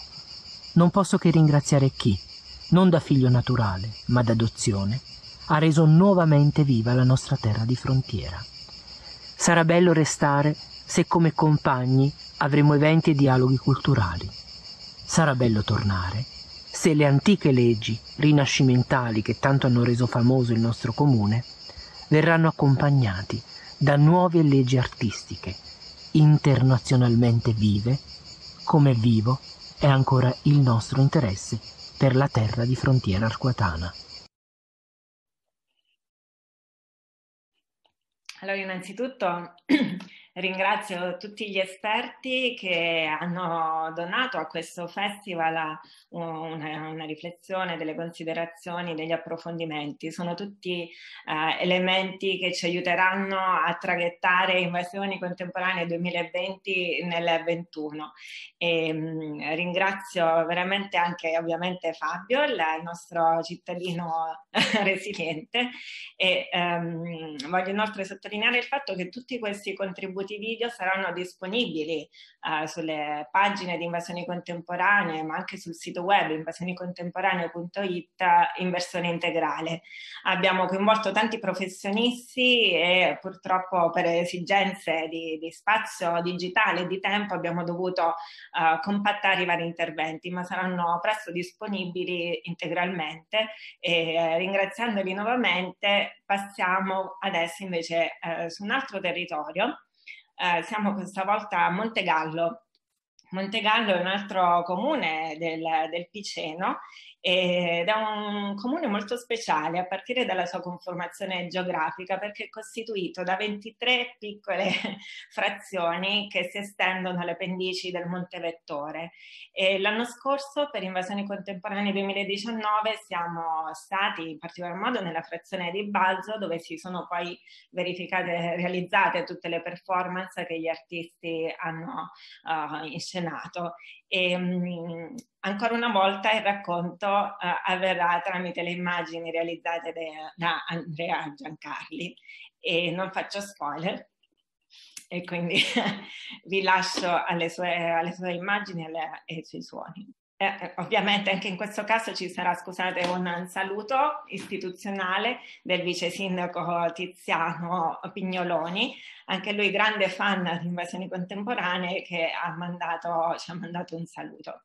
non posso che ringraziare chi, non da figlio naturale ma d'adozione, ha reso nuovamente viva la nostra terra di frontiera. Sarà bello restare se come compagni avremo eventi e dialoghi culturali. Sarà bello tornare se le antiche leggi rinascimentali che tanto hanno reso famoso il nostro comune verranno accompagnati da nuove leggi artistiche internazionalmente vive, come vivo è ancora il nostro interesse per la terra di frontiera arquatana. Allora, innanzitutto ringrazio tutti gli esperti che hanno donato a questo festival una riflessione, delle considerazioni, degli approfondimenti. Sono tutti elementi che ci aiuteranno a traghettare Invasioni Contemporanee 2020 nel 21. E, ringrazio veramente anche ovviamente Fabio, il nostro cittadino resiliente, e voglio inoltre sottolineare il fatto che tutti questi contributi video saranno disponibili sulle pagine di Invasioni Contemporanee, ma anche sul sito web invasionicontemporanee.it in versione integrale. Abbiamo coinvolto tanti professionisti e purtroppo per esigenze di spazio digitale e di tempo abbiamo dovuto compattare i vari interventi, ma saranno presto disponibili integralmente. E ringraziandoli nuovamente passiamo adesso invece su un altro territorio. Siamo questa volta a Montegallo. Montegallo è un altro comune del Piceno ed è un comune molto speciale a partire dalla sua conformazione geografica, perché è costituito da 23 piccole frazioni che si estendono alle pendici del Monte Vettore. L'anno scorso per Invasioni Contemporanee 2019 siamo stati in particolar modo nella frazione di Balzo, dove si sono poi realizzate tutte le performance che gli artisti hanno inscenato. E, ancora una volta il racconto avverrà tramite le immagini realizzate da Andrea Giancarli, e non faccio spoiler e quindi vi lascio alle sue immagini e ai suoi suoni. Ovviamente anche in questo caso ci sarà, scusate, un saluto istituzionale del vice sindaco Tiziano Pignoloni, anche lui grande fan di Invasioni Contemporanee, che ci ha mandato un saluto.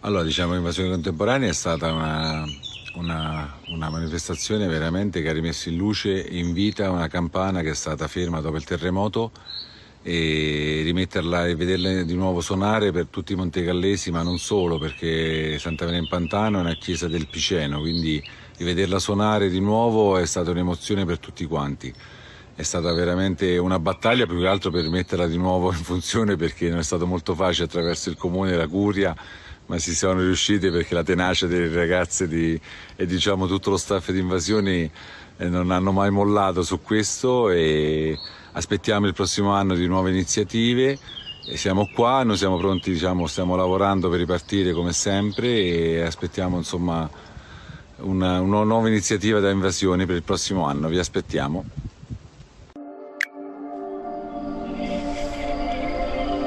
Allora, diciamo, Invasioni Contemporanee è stata una una manifestazione veramente che ha rimesso in luce e in vita una campana che è stata ferma dopo il terremoto, e rimetterla e vederla di nuovo suonare per tutti i montegallesi, ma non solo, perché Santa Maria in Pantano è una chiesa del Piceno, quindi rivederla suonare di nuovo è stata un'emozione per tutti quanti. È stata veramente una battaglia, più che altro per rimetterla di nuovo in funzione, perché non è stato molto facile attraverso il comune e la curia, ma si sono riusciti perché la tenacia delle ragazze e diciamo tutto lo staff di Invasioni non hanno mai mollato su questo, e aspettiamo il prossimo anno di nuove iniziative e siamo qua, noi siamo pronti, diciamo, stiamo lavorando per ripartire come sempre e aspettiamo insomma una nuova iniziativa da Invasioni per il prossimo anno, vi aspettiamo.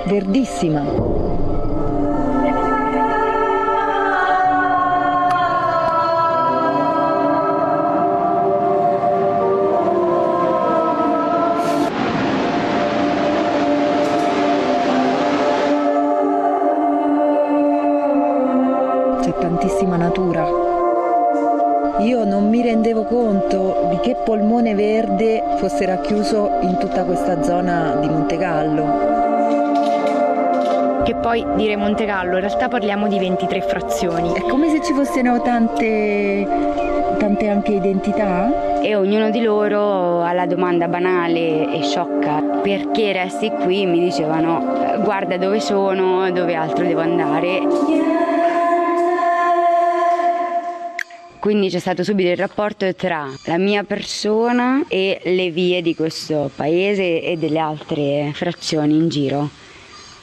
Verdissima, c'è tantissima natura. Io non mi rendevo conto di che polmone verde fosse racchiuso in tutta questa zona di Montegallo. Che poi dire Montegallo, in realtà parliamo di 23 frazioni. È come se ci fossero tante anche identità. E ognuno di loro alla domanda banale e sciocca, perché resti qui, mi dicevano guarda dove sono, dove altro devo andare. Quindi c'è stato subito il rapporto tra la mia persona e le vie di questo paese e delle altre frazioni in giro.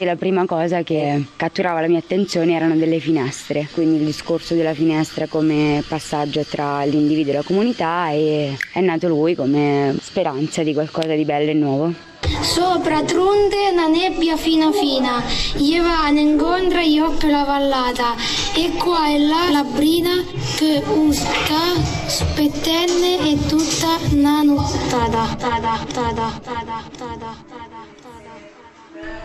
La prima cosa che catturava la mia attenzione erano delle finestre, quindi il discorso della finestra come passaggio tra l'individuo e la comunità, e è nato lui come speranza di qualcosa di bello e nuovo. Sopra trunde una nebbia fina fina, gli va incontra gli occhi la vallata, e qua e là la brina che usta spettenne e tutta nanuttata.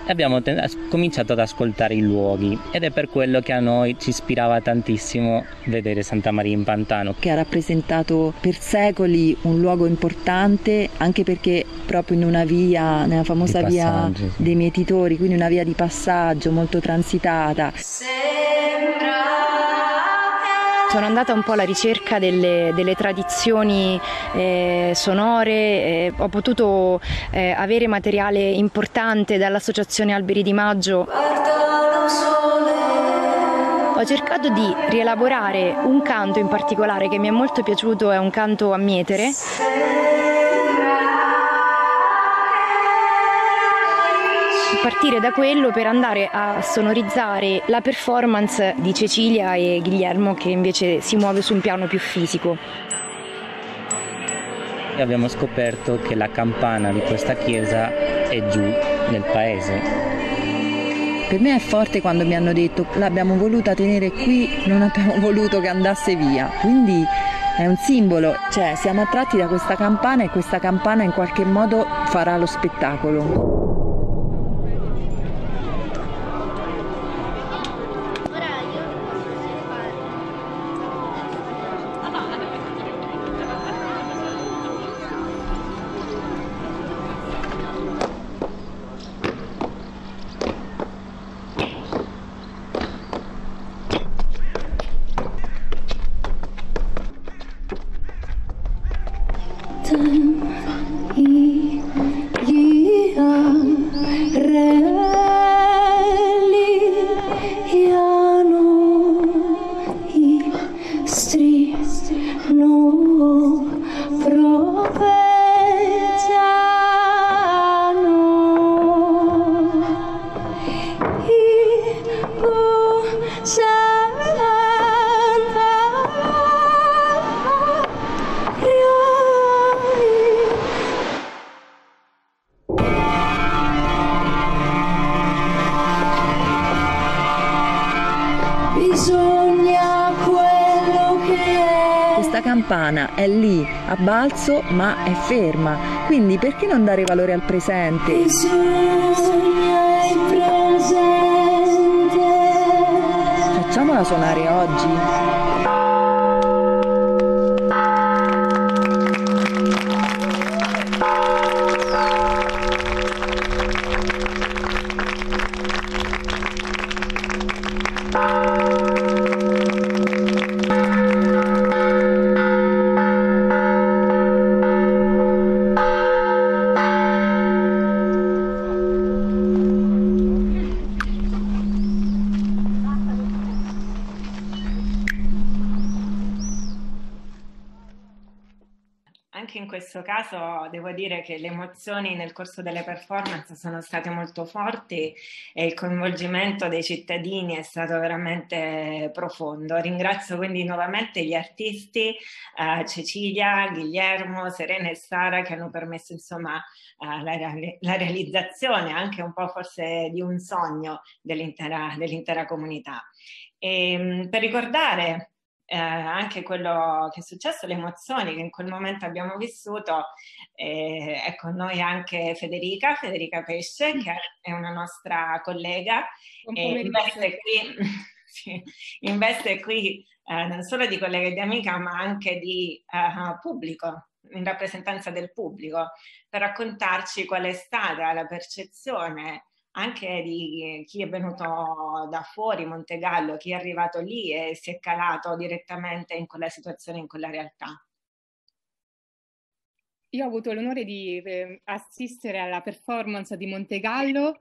Abbiamo cominciato ad ascoltare i luoghi ed è per quello che a noi ci ispirava tantissimo vedere Santa Maria in Pantano, che ha rappresentato per secoli un luogo importante, anche perché proprio in una via, nella famosa via dei Mietitori, quindi una via di passaggio molto transitata. Sono andata un po' alla ricerca delle tradizioni sonore, ho potuto avere materiale importante dall'associazione Alberi di Maggio. Ho cercato di rielaborare un canto in particolare che mi è molto piaciuto, è un canto a mietere. Partire da quello per andare a sonorizzare la performance di Cecilia e Guillermo, che invece si muove su un piano più fisico. Abbiamo scoperto che la campana di questa chiesa è giù nel paese. Per me è forte quando mi hanno detto l'abbiamo voluta tenere qui, non abbiamo voluto che andasse via, quindi è un simbolo, cioè siamo attratti da questa campana e questa campana in qualche modo farà lo spettacolo. È lì a balzo ma è ferma, quindi perché non dare valore al presente? Facciamola suonare oggi. in questo caso devo dire che le emozioni nel corso delle performance sono state molto forti e il coinvolgimento dei cittadini è stato veramente profondo. Ringrazio quindi nuovamente gli artisti, Cecilia, Guillermo, Serena e Sara, che hanno permesso insomma la realizzazione anche un po' forse di un sogno dell'intera comunità. E, per ricordare anche quello che è successo, le emozioni che in quel momento abbiamo vissuto, è con noi anche Federica Pesce, che è una nostra collega, investe qui non solo di collega e di amica, ma anche di pubblico, in rappresentanza del pubblico, per raccontarci qual è stata la percezione anche di chi è venuto da fuori Montegallo, chi è arrivato lì e si è calato direttamente in quella situazione, in quella realtà. Io ho avuto l'onore di assistere alla performance di Montegallo,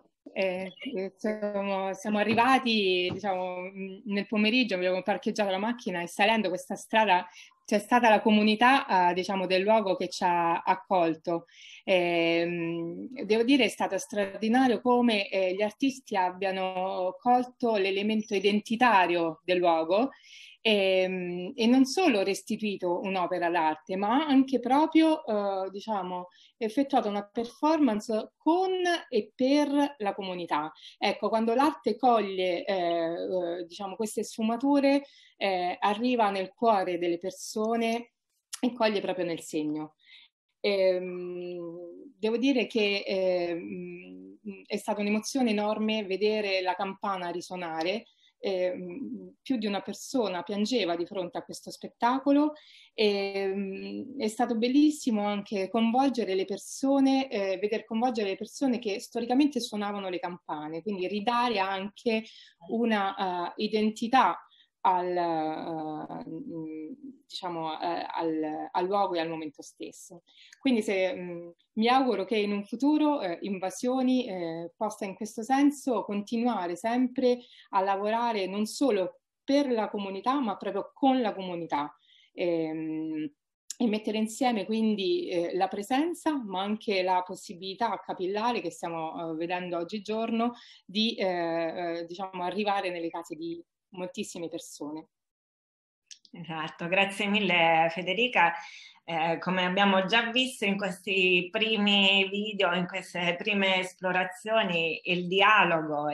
siamo arrivati diciamo, nel pomeriggio, abbiamo parcheggiato la macchina e salendo questa strada c'è stata la comunità diciamo, del luogo che ci ha accolto. Devo dire è stato straordinario come gli artisti abbiano colto l'elemento identitario del luogo e non solo restituito un'opera d'arte, ma anche proprio diciamo, effettuato una performance con e per la comunità. Ecco, quando l'arte coglie diciamo, queste sfumature, arriva nel cuore delle persone e coglie proprio nel segno. Devo dire che è stata un'emozione enorme vedere la campana risuonare, più di una persona piangeva di fronte a questo spettacolo. È stato bellissimo anche coinvolgere le persone, veder coinvolgere le persone che storicamente suonavano le campane, quindi ridare anche una identità al luogo e al momento stesso. Quindi mi auguro che in un futuro Invasioni possa in questo senso continuare sempre a lavorare non solo per la comunità ma proprio con la comunità e mettere insieme quindi la presenza ma anche la possibilità capillare che stiamo vedendo oggigiorno di diciamo, arrivare nelle case di moltissime persone. Esatto, grazie mille Federica. Come abbiamo già visto in questi primi video, in queste prime esplorazioni, il dialogo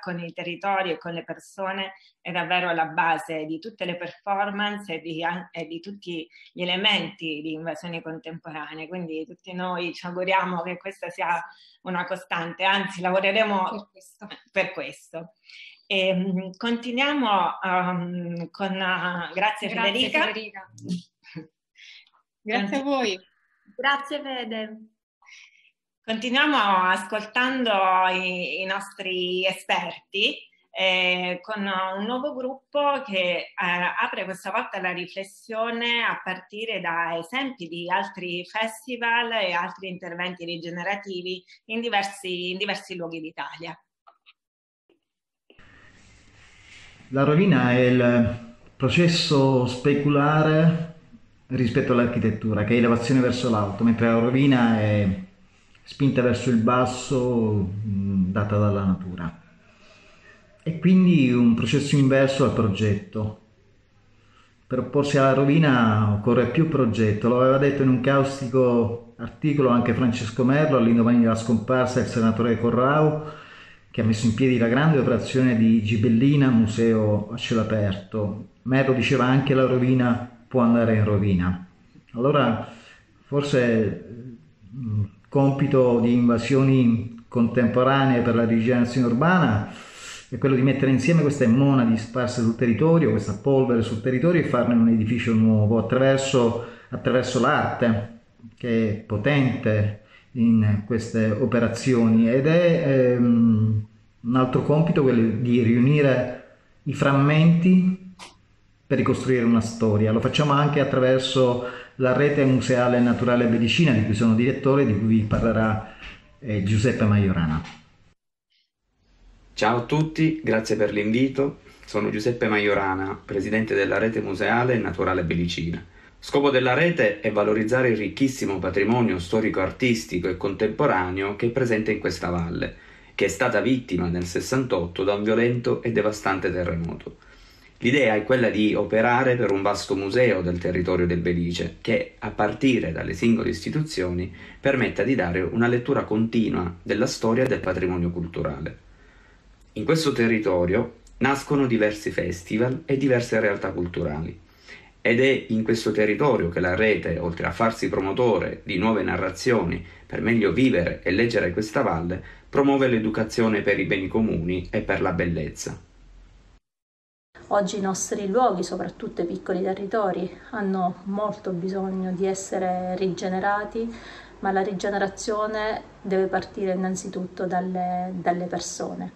con il territorio e con le persone è davvero la base di tutte le performance e di tutti gli elementi di Invasioni Contemporanee, quindi tutti noi ci auguriamo che questa sia una costante, anzi lavoreremo per questo. E continuiamo con... Grazie Federica. Grazie a voi. Grazie Fede. Continuiamo ascoltando i nostri esperti con un nuovo gruppo che apre questa volta la riflessione a partire da esempi di altri festival e altri interventi rigenerativi in diversi luoghi d'Italia. La rovina è il processo speculare rispetto all'architettura, che è elevazione verso l'alto, mentre la rovina è spinta verso il basso data dalla natura. E quindi un processo inverso al progetto. Per opporsi alla rovina occorre più progetto, lo aveva detto in un caustico articolo anche Francesco Merlo all'indomani della scomparsa del senatore Corrao, che ha messo in piedi la grande operazione di Gibellina, museo a cielo aperto. Merlo diceva anche la rovina può andare in rovina. Allora forse il compito di Invasioni Contemporanee per la rigenerazione urbana è quello di mettere insieme queste monadi sparse sul territorio, questa polvere sul territorio, e farne un edificio nuovo attraverso l'arte, che è potente in queste operazioni, ed è un altro compito quello di riunire i frammenti per ricostruire una storia. Lo facciamo anche attraverso la rete museale naturale Belice, di cui sono direttore, di cui parlerà Giuseppe Maiorana. Ciao a tutti, grazie per l'invito. Sono Giuseppe Maiorana, presidente della rete museale naturale Belice. Scopo della rete è valorizzare il ricchissimo patrimonio storico-artistico e contemporaneo che è presente in questa valle, che è stata vittima nel 68 da un violento e devastante terremoto. L'idea è quella di operare per un vasto museo del territorio del Belice, che, a partire dalle singole istituzioni, permetta di dare una lettura continua della storia e del patrimonio culturale. In questo territorio nascono diversi festival e diverse realtà culturali. Ed è in questo territorio che la rete, oltre a farsi promotore di nuove narrazioni per meglio vivere e leggere questa valle, promuove l'educazione per i beni comuni e per la bellezza. Oggi i nostri luoghi, soprattutto i piccoli territori, hanno molto bisogno di essere rigenerati, ma la rigenerazione deve partire innanzitutto dalle persone.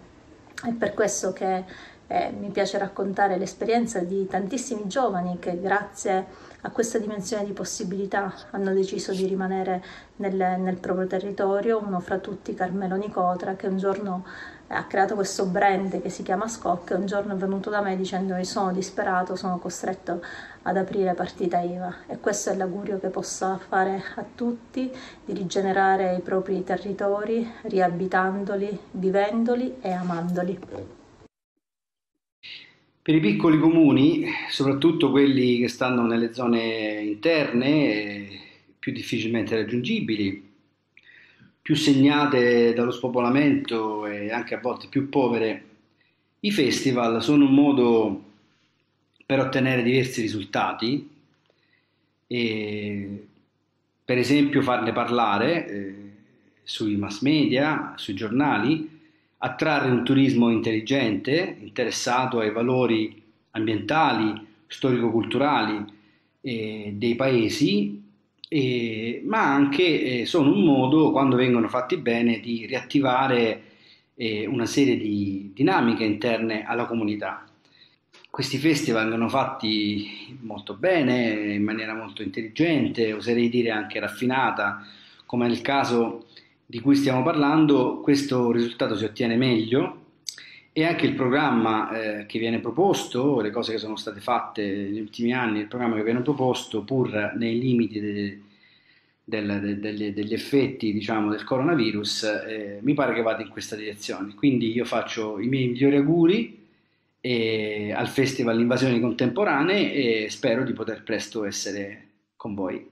È per questo che mi piace raccontare l'esperienza di tantissimi giovani che, grazie a questa dimensione di possibilità, hanno deciso di rimanere nel proprio territorio. Uno fra tutti, Carmelo Nicotra, che un giorno ha creato questo brand che si chiama Scoc, e un giorno è venuto da me dicendo: sono disperato, sono costretto ad aprire partita IVA. E questo è l'augurio che possa fare a tutti, di rigenerare i propri territori, riabitandoli, vivendoli e amandoli. Per i piccoli comuni, soprattutto quelli che stanno nelle zone interne, più difficilmente raggiungibili, più segnate dallo spopolamento e anche a volte più povere, i festival sono un modo per ottenere diversi risultati, e per esempio farne parlare sui mass media, sui giornali, attrarre un turismo intelligente, interessato ai valori ambientali, storico-culturali dei paesi, ma anche sono un modo, quando vengono fatti bene, di riattivare una serie di dinamiche interne alla comunità. Questi festival vengono fatti molto bene, in maniera molto intelligente, oserei dire anche raffinata, come nel caso di cui stiamo parlando. Questo risultato si ottiene meglio, e anche il programma che viene proposto, le cose che sono state fatte negli ultimi anni, il programma che viene proposto, pur nei limiti degli effetti, diciamo, del coronavirus, mi pare che vada in questa direzione. Quindi io faccio i miei migliori auguri al Festival Invasioni Contemporanee e spero di poter presto essere con voi.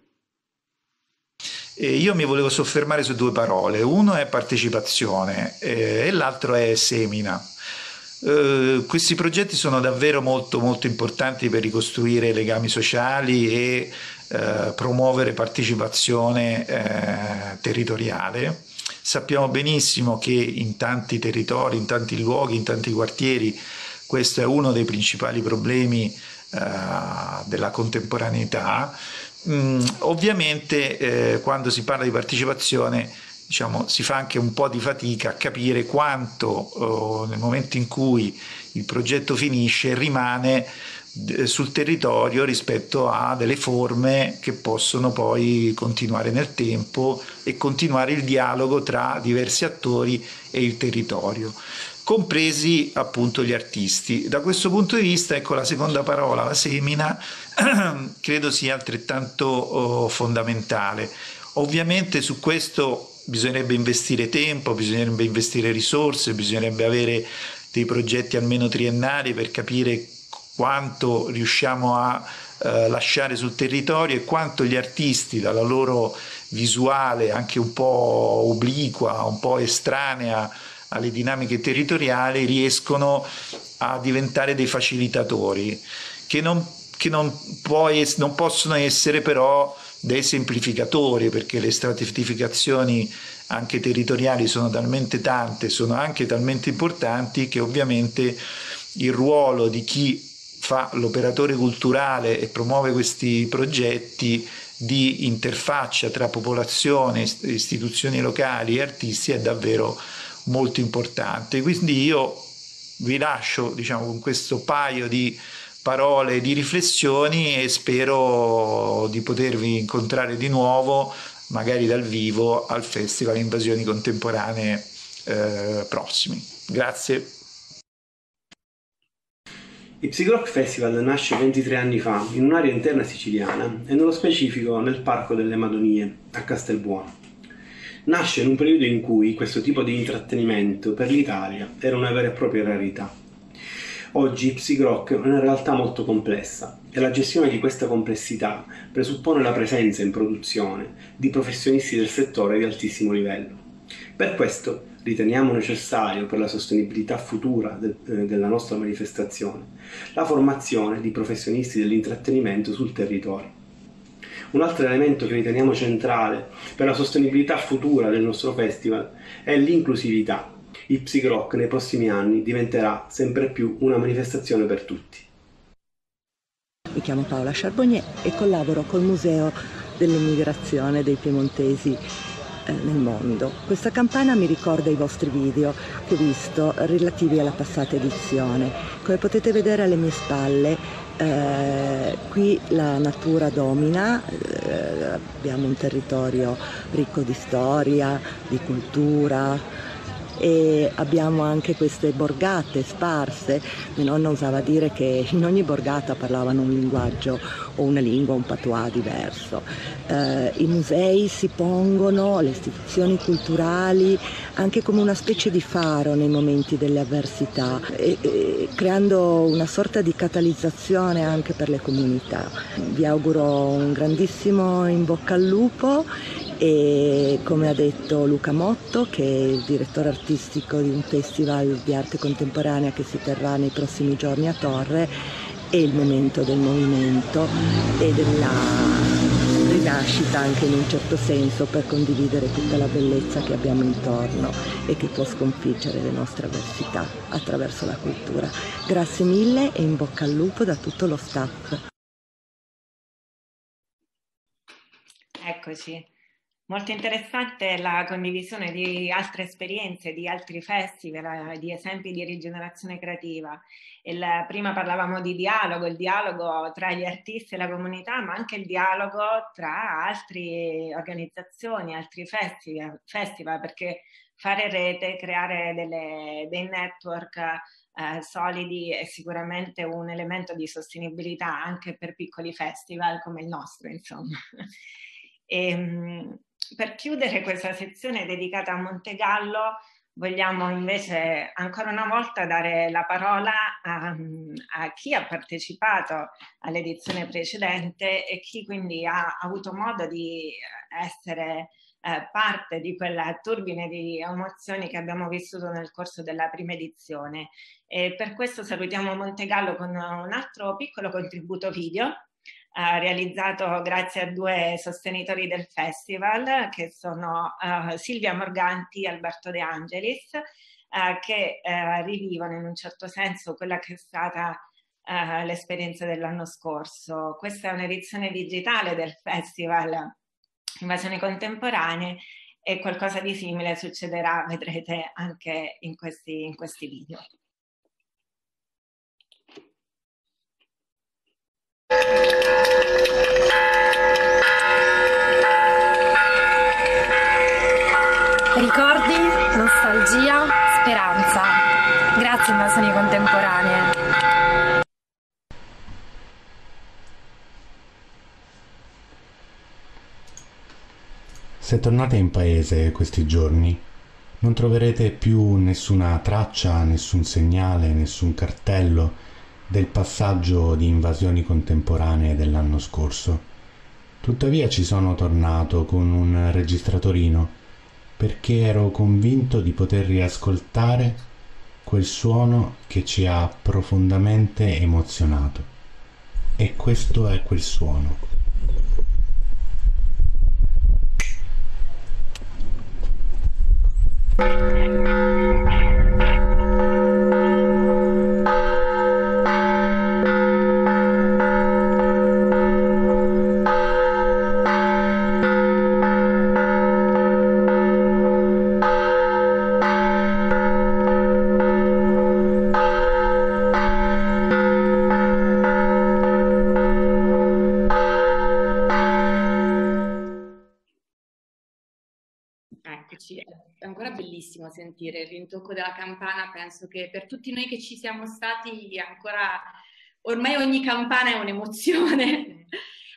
Io mi volevo soffermare su due parole: uno è partecipazione e l'altro è semina. Questi progetti sono davvero molto importanti per ricostruire legami sociali e promuovere partecipazione territoriale. Sappiamo benissimo che in tanti territori, in tanti luoghi, in tanti quartieri, questo è uno dei principali problemi della contemporaneità. Ovviamente quando si parla di partecipazione, diciamo, si fa anche un po' di fatica a capire quanto nel momento in cui il progetto finisce rimane sul territorio rispetto a delle forme che possono poi continuare nel tempo e continuare il dialogo tra diversi attori e il territorio, compresi appunto gli artisti. Da questo punto di vista, ecco, la seconda parola, la semina, credo sia altrettanto fondamentale. Ovviamente su questo bisognerebbe investire tempo, bisognerebbe investire risorse, bisognerebbe avere dei progetti almeno triennali per capire quanto riusciamo a lasciare sul territorio e quanto gli artisti, dalla loro visuale anche un po' obliqua, un po' estranea alle dinamiche territoriali, riescono a diventare dei facilitatori che non possono essere però dei semplificatori, perché le stratificazioni anche territoriali sono talmente tante, sono anche talmente importanti, che ovviamente il ruolo di chi fa l'operatore culturale e promuove questi progetti di interfaccia tra popolazione, istituzioni locali e artisti è davvero molto importante. Quindi io vi lascio, diciamo, con questo paio di parole, di riflessioni, e spero di potervi incontrare di nuovo, magari dal vivo, al Festival Invasioni Contemporanee prossimi. Grazie. Ypsigrock Festival nasce 23 anni fa in un'area interna siciliana e nello specifico nel Parco delle Madonie a Castelbuono. Nasce in un periodo in cui questo tipo di intrattenimento per l'Italia era una vera e propria rarità. Oggi Ypsigrock è una realtà molto complessa e la gestione di questa complessità presuppone la presenza in produzione di professionisti del settore di altissimo livello. Per questo riteniamo necessario per la sostenibilità futura della nostra manifestazione la formazione di professionisti dell'intrattenimento sul territorio. Un altro elemento che riteniamo centrale per la sostenibilità futura del nostro festival è l'inclusività. Ypsigrock nei prossimi anni diventerà sempre più una manifestazione per tutti. Mi chiamo Paola Charbonnier e collaboro col Museo dell'Immigrazione dei Piemontesi nel mondo. Questa campana mi ricorda i vostri video che ho visto relativi alla passata edizione. Come potete vedere alle mie spalle, qui la natura domina, abbiamo un territorio ricco di storia, di cultura e abbiamo anche queste borgate sparse. Mio nonno usava dire che in ogni borgata parlavano un linguaggio o una lingua, un patois diverso. I musei si pongono, le istituzioni culturali, anche come una specie di faro nei momenti delle avversità, creando una sorta di catalizzazione anche per le comunità. Vi auguro un grandissimo in bocca al lupo e, come ha detto Luca Motto, che è il direttore artistico di un festival di arte contemporanea che si terrà nei prossimi giorni a Torre, è il momento del movimento e della rinascita anche in un certo senso per condividere tutta la bellezza che abbiamo intorno e che può sconfiggere le nostre avversità attraverso la cultura. Grazie mille e in bocca al lupo da tutto lo staff. Eccoci. Molto interessante la condivisione di altre esperienze, di altri festival, di esempi di rigenerazione creativa. Prima parlavamo di dialogo, il dialogo tra gli artisti e la comunità, ma anche il dialogo tra altre organizzazioni, altri festival, perché fare rete, creare dei network solidi è sicuramente un elemento di sostenibilità anche per piccoli festival come il nostro, insomma. E per chiudere questa sezione dedicata a Montegallo vogliamo invece ancora una volta dare la parola a chi ha partecipato all'edizione precedente e chi quindi ha avuto modo di essere parte di quella turbine di emozioni che abbiamo vissuto nel corso della prima edizione. E per questo salutiamo Montegallo con un altro piccolo contributo video realizzato grazie a due sostenitori del festival che sono Silvia Morganti e Alberto De Angelis, che rivivono in un certo senso quella che è stata l'esperienza dell'anno scorso. Questa è un'edizione digitale del festival Invasioni Contemporanee e qualcosa di simile succederà, vedrete, anche in questi video. Ricordi, nostalgia, speranza. Grazie Invasioni Contemporanee. Se tornate in paese questi giorni, non troverete più nessuna traccia, nessun segnale, nessun cartello del passaggio di Invasioni Contemporanee dell'anno scorso. Tuttavia ci sono tornato con un registratorino perché ero convinto di poter riascoltare quel suono che ci ha profondamente emozionato. E questo è quel suono. Sentire il rintocco della campana, penso che per tutti noi che ci siamo stati ancora ormai ogni campana è un'emozione.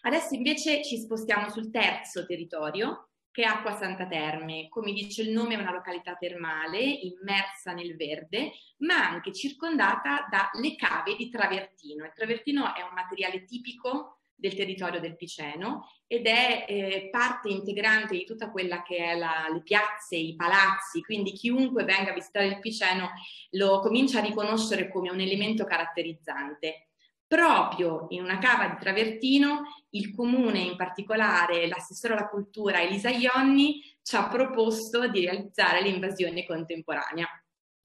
Adesso invece ci spostiamo sul terzo territorio, che è Acquasanta Terme. Come dice il nome, è una località termale immersa nel verde, ma anche circondata dalle cave di travertino. Il travertino è un materiale tipico del territorio del Piceno ed è parte integrante di tutta quella che è le piazze, i palazzi, quindi chiunque venga a visitare il Piceno lo comincia a riconoscere come un elemento caratterizzante. Proprio in una cava di travertino il comune, in particolare l'assessore alla cultura Elisa Ionni, ci ha proposto di realizzare l'Invasione Contemporanea.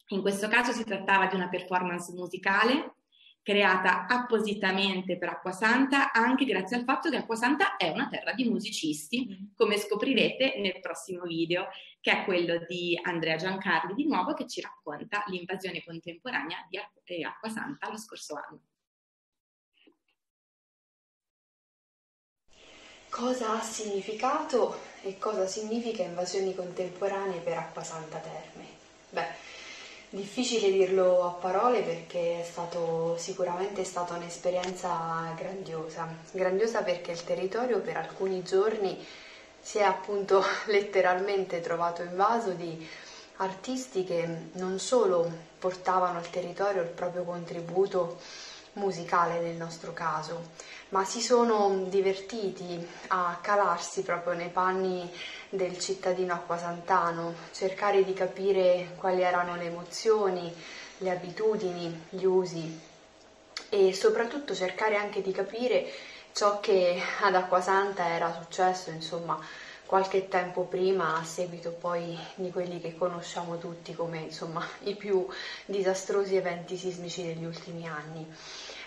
In questo caso si trattava di una performance musicale creata appositamente per Acquasanta, anche grazie al fatto che Acquasanta è una terra di musicisti, come scoprirete nel prossimo video, che è quello di Andrea Giancarli di nuovo, che ci racconta l'Invasione Contemporanea di Acquasanta lo scorso anno. Cosa ha significato e cosa significa invasioni contemporanee per Acquasanta Terme? Beh, difficile dirlo a parole perché è stata un'esperienza grandiosa. Grandiosa perché il territorio per alcuni giorni si è appunto letteralmente trovato invaso di artisti che non solo portavano al territorio il proprio contributo musicale nel nostro caso, ma si sono divertiti a calarsi proprio nei panni del cittadino acquasantano, cercare di capire quali erano le emozioni, le abitudini, gli usi e soprattutto cercare anche di capire ciò che ad Acquasanta era successo, insomma, qualche tempo prima, a seguito poi di quelli che conosciamo tutti come, insomma, i più disastrosi eventi sismici degli ultimi anni.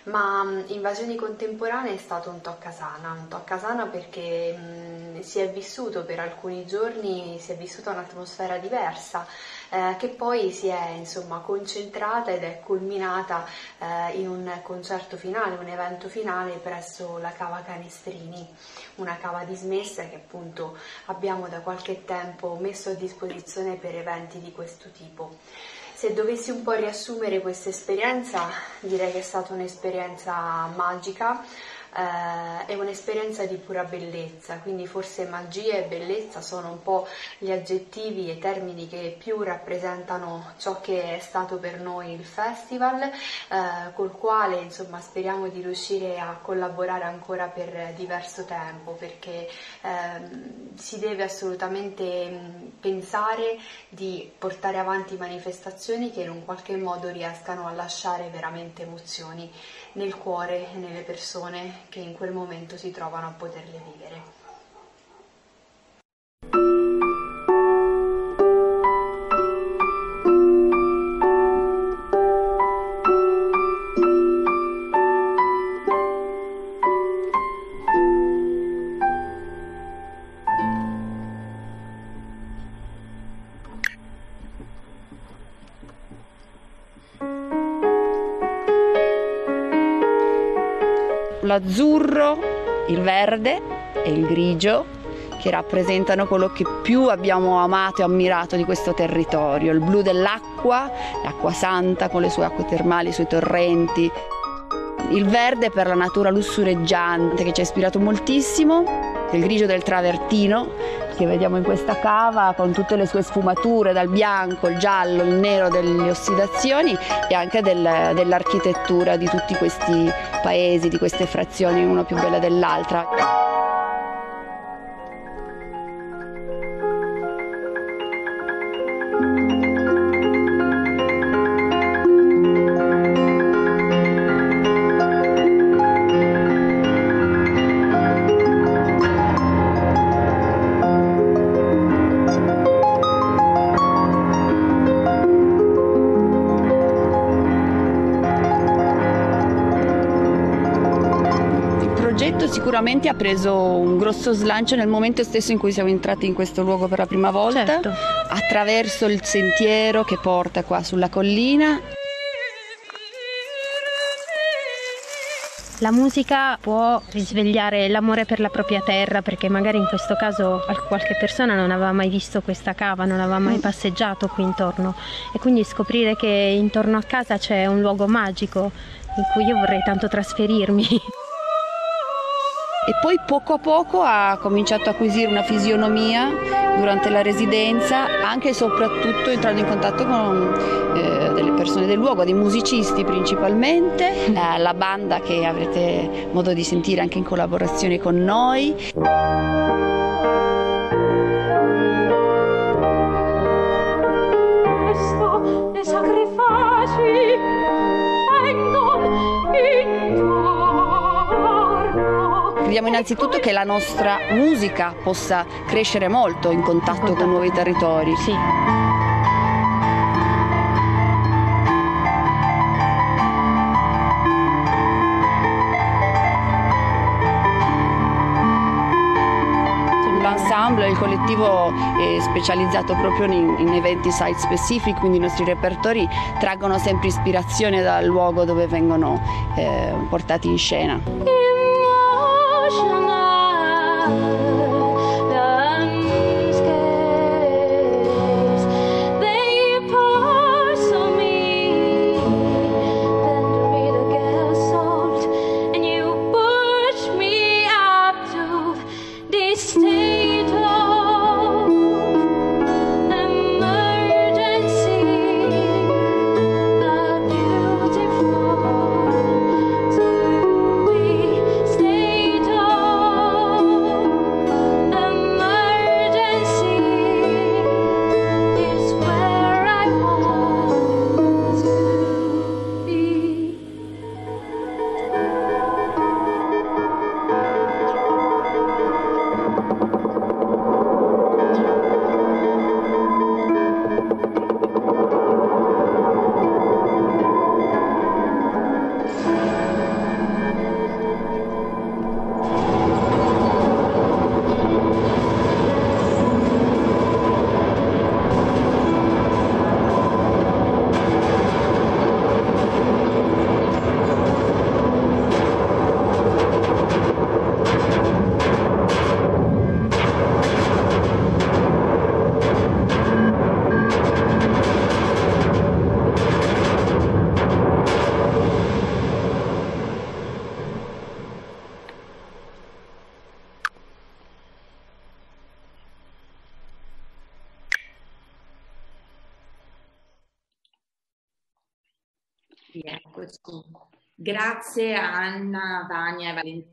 Ma Invasioni Contemporanee è stato un toccasana perché si è vissuto per alcuni giorni, si è vissuta un'atmosfera diversa che poi si è, insomma, concentrata ed è culminata in un concerto finale, un evento finale presso la cava Canestrini, una cava dismessa che appunto abbiamo da qualche tempo messo a disposizione per eventi di questo tipo. Se dovessi un po' riassumere questa esperienza, direi che è stata un'esperienza magica, è un'esperienza di pura bellezza, quindi forse magia e bellezza sono un po' gli aggettivi e termini che più rappresentano ciò che è stato per noi il festival, col quale, insomma, speriamo di riuscire a collaborare ancora per diverso tempo, perché si deve assolutamente pensare di portare avanti manifestazioni che in un qualche modo riescano a lasciare veramente emozioni nel cuore e nelle persone che in quel momento si trovano a poterle vivere. L'azzurro, il verde e il grigio che rappresentano quello che più abbiamo amato e ammirato di questo territorio, il blu dell'acqua, l'acqua santa con le sue acque termali, i suoi torrenti, il verde per la natura lussureggiante che ci ha ispirato moltissimo, il grigio del travertino che vediamo in questa cava con tutte le sue sfumature dal bianco, il giallo, il nero delle ossidazioni e anche dell'architettura di tutti questi paesi, di queste frazioni, una più bella dell'altra. Sicuramente ha preso un grosso slancio nel momento stesso in cui siamo entrati in questo luogo per la prima volta, certo, attraverso il sentiero che porta qua sulla collina. La musica può risvegliare l'amore per la propria terra, perché magari in questo caso qualche persona non aveva mai visto questa cava, non aveva mai passeggiato qui intorno, e quindi scoprire che intorno a casa c'è un luogo magico in cui io vorrei tanto trasferirmi. E poi poco a poco ha cominciato a acquisire una fisionomia durante la residenza, anche e soprattutto entrando in contatto con delle persone del luogo, dei musicisti principalmente, la banda che avrete modo di sentire anche in collaborazione con noi. Questo è sacrifici vengono in Crediamo innanzitutto che la nostra musica possa crescere molto in contatto con nuovi territori. Sì. L'ensemble, il collettivo è specializzato proprio in eventi site specific, quindi i nostri repertori traggono sempre ispirazione dal luogo dove vengono portati in scena. Grazie a Anna, Vania e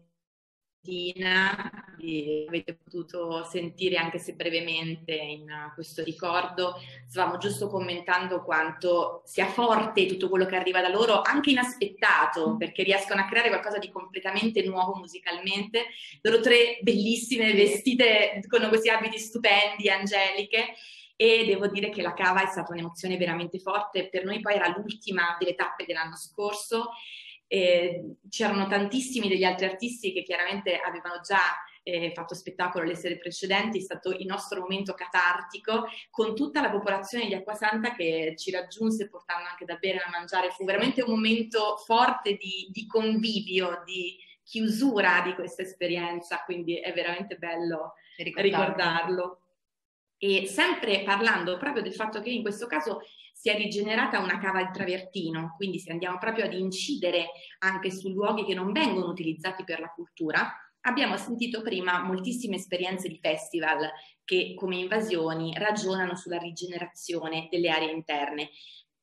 Valentina, che avete potuto sentire anche se brevemente in questo ricordo. Stavamo giusto commentando quanto sia forte tutto quello che arriva da loro, anche inaspettato, perché riescono a creare qualcosa di completamente nuovo musicalmente. Loro tre bellissime, vestite con questi abiti stupendi, angeliche. E devo dire che la cava è stata un'emozione veramente forte. Per noi poi era l'ultima delle tappe dell'anno scorso. C'erano tantissimi degli altri artisti che chiaramente avevano già fatto spettacolo le sere precedenti. È stato il nostro momento catartico con tutta la popolazione di Acquasanta che ci raggiunse portando anche da bere e da mangiare. Fu veramente un momento forte di convivio, di chiusura di questa esperienza, quindi è veramente bello ricordarlo. E sempre parlando proprio del fatto che in questo caso si è rigenerata una cava del travertino, quindi se andiamo proprio ad incidere anche su luoghi che non vengono utilizzati per la cultura, abbiamo sentito prima moltissime esperienze di festival che come Invasioni ragionano sulla rigenerazione delle aree interne.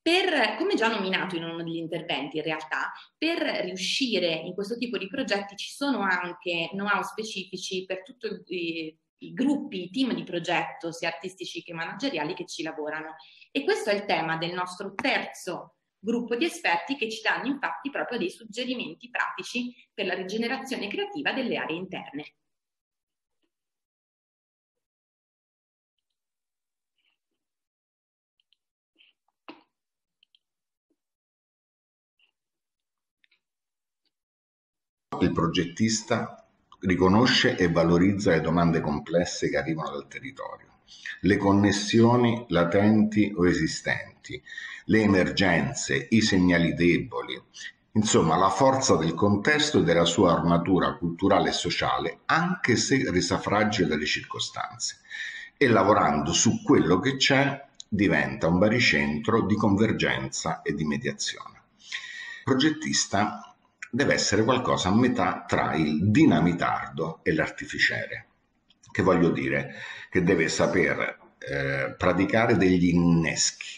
Per, come già nominato in uno degli interventi in realtà, per riuscire in questo tipo di progetti ci sono anche know-how specifici per tutto i gruppi, i team di progetto, sia artistici che manageriali, che ci lavorano. E questo è il tema del nostro terzo gruppo di esperti che ci danno infatti proprio dei suggerimenti pratici per la rigenerazione creativa delle aree interne. Il progettista riconosce e valorizza le domande complesse che arrivano dal territorio, le connessioni latenti o esistenti, le emergenze, i segnali deboli, insomma la forza del contesto e della sua armatura culturale e sociale, anche se resa fragile dalle circostanze, e lavorando su quello che c'è diventa un baricentro di convergenza e di mediazione. progettista deve essere qualcosa a metà tra il dinamitardo e l'artificiere, che voglio dire che deve saper praticare degli inneschi,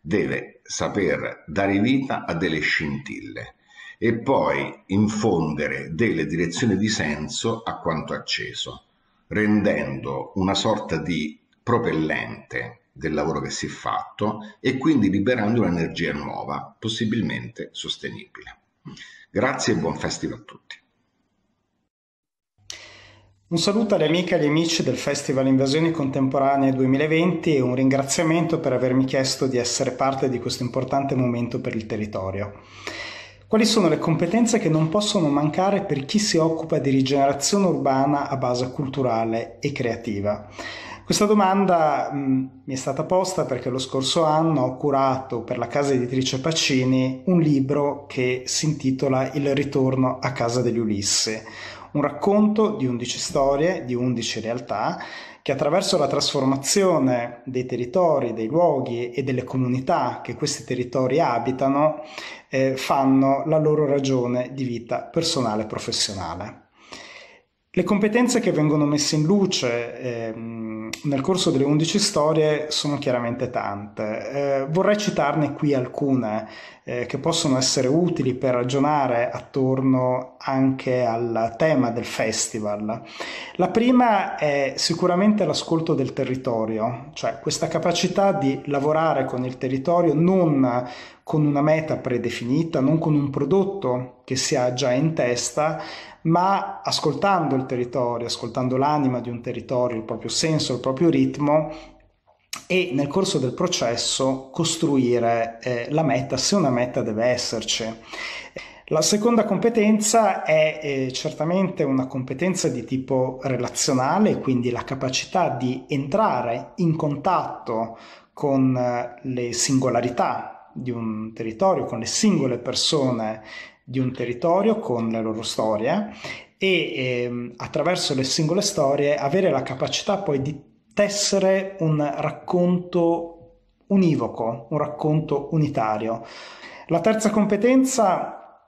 deve saper dare vita a delle scintille e poi infondere delle direzioni di senso a quanto acceso, rendendo una sorta di propellente del lavoro che si è fatto e quindi liberando un'energia nuova, possibilmente sostenibile. Grazie e buon festival a tutti. Un saluto alle amiche e agli amici del Festival Invasioni Contemporanee 2020 e un ringraziamento per avermi chiesto di essere parte di questo importante momento per il territorio. Quali sono le competenze che non possono mancare per chi si occupa di rigenerazione urbana a base culturale e creativa? Questa domanda mi è stata posta perché lo scorso anno ho curato per la casa editrice Pacini un libro che si intitola Il ritorno a casa degli Ulissi, un racconto di 11 storie, di 11 realtà, che attraverso la trasformazione dei territori, dei luoghi e delle comunità che questi territori abitano, fanno la loro ragione di vita personale e professionale. Le competenze che vengono messe in luce nel corso delle 11 storie sono chiaramente tante. Vorrei citarne qui alcune che possono essere utili per ragionare attorno anche al tema del festival. La prima è sicuramente l'ascolto del territorio, cioè questa capacità di lavorare con il territorio non con una meta predefinita, non con un prodotto che si ha già in testa, ma ascoltando il territorio, ascoltando l'anima di un territorio, il proprio senso, il proprio ritmo, e nel corso del processo costruire la meta, se una meta deve esserci. La seconda competenza è certamente una competenza di tipo relazionale, quindi la capacità di entrare in contatto con le singolarità di un territorio, con le singole persone di un territorio, con le loro storie, e attraverso le singole storie avere la capacità poi di tessere un racconto univoco, un racconto unitario. La terza competenza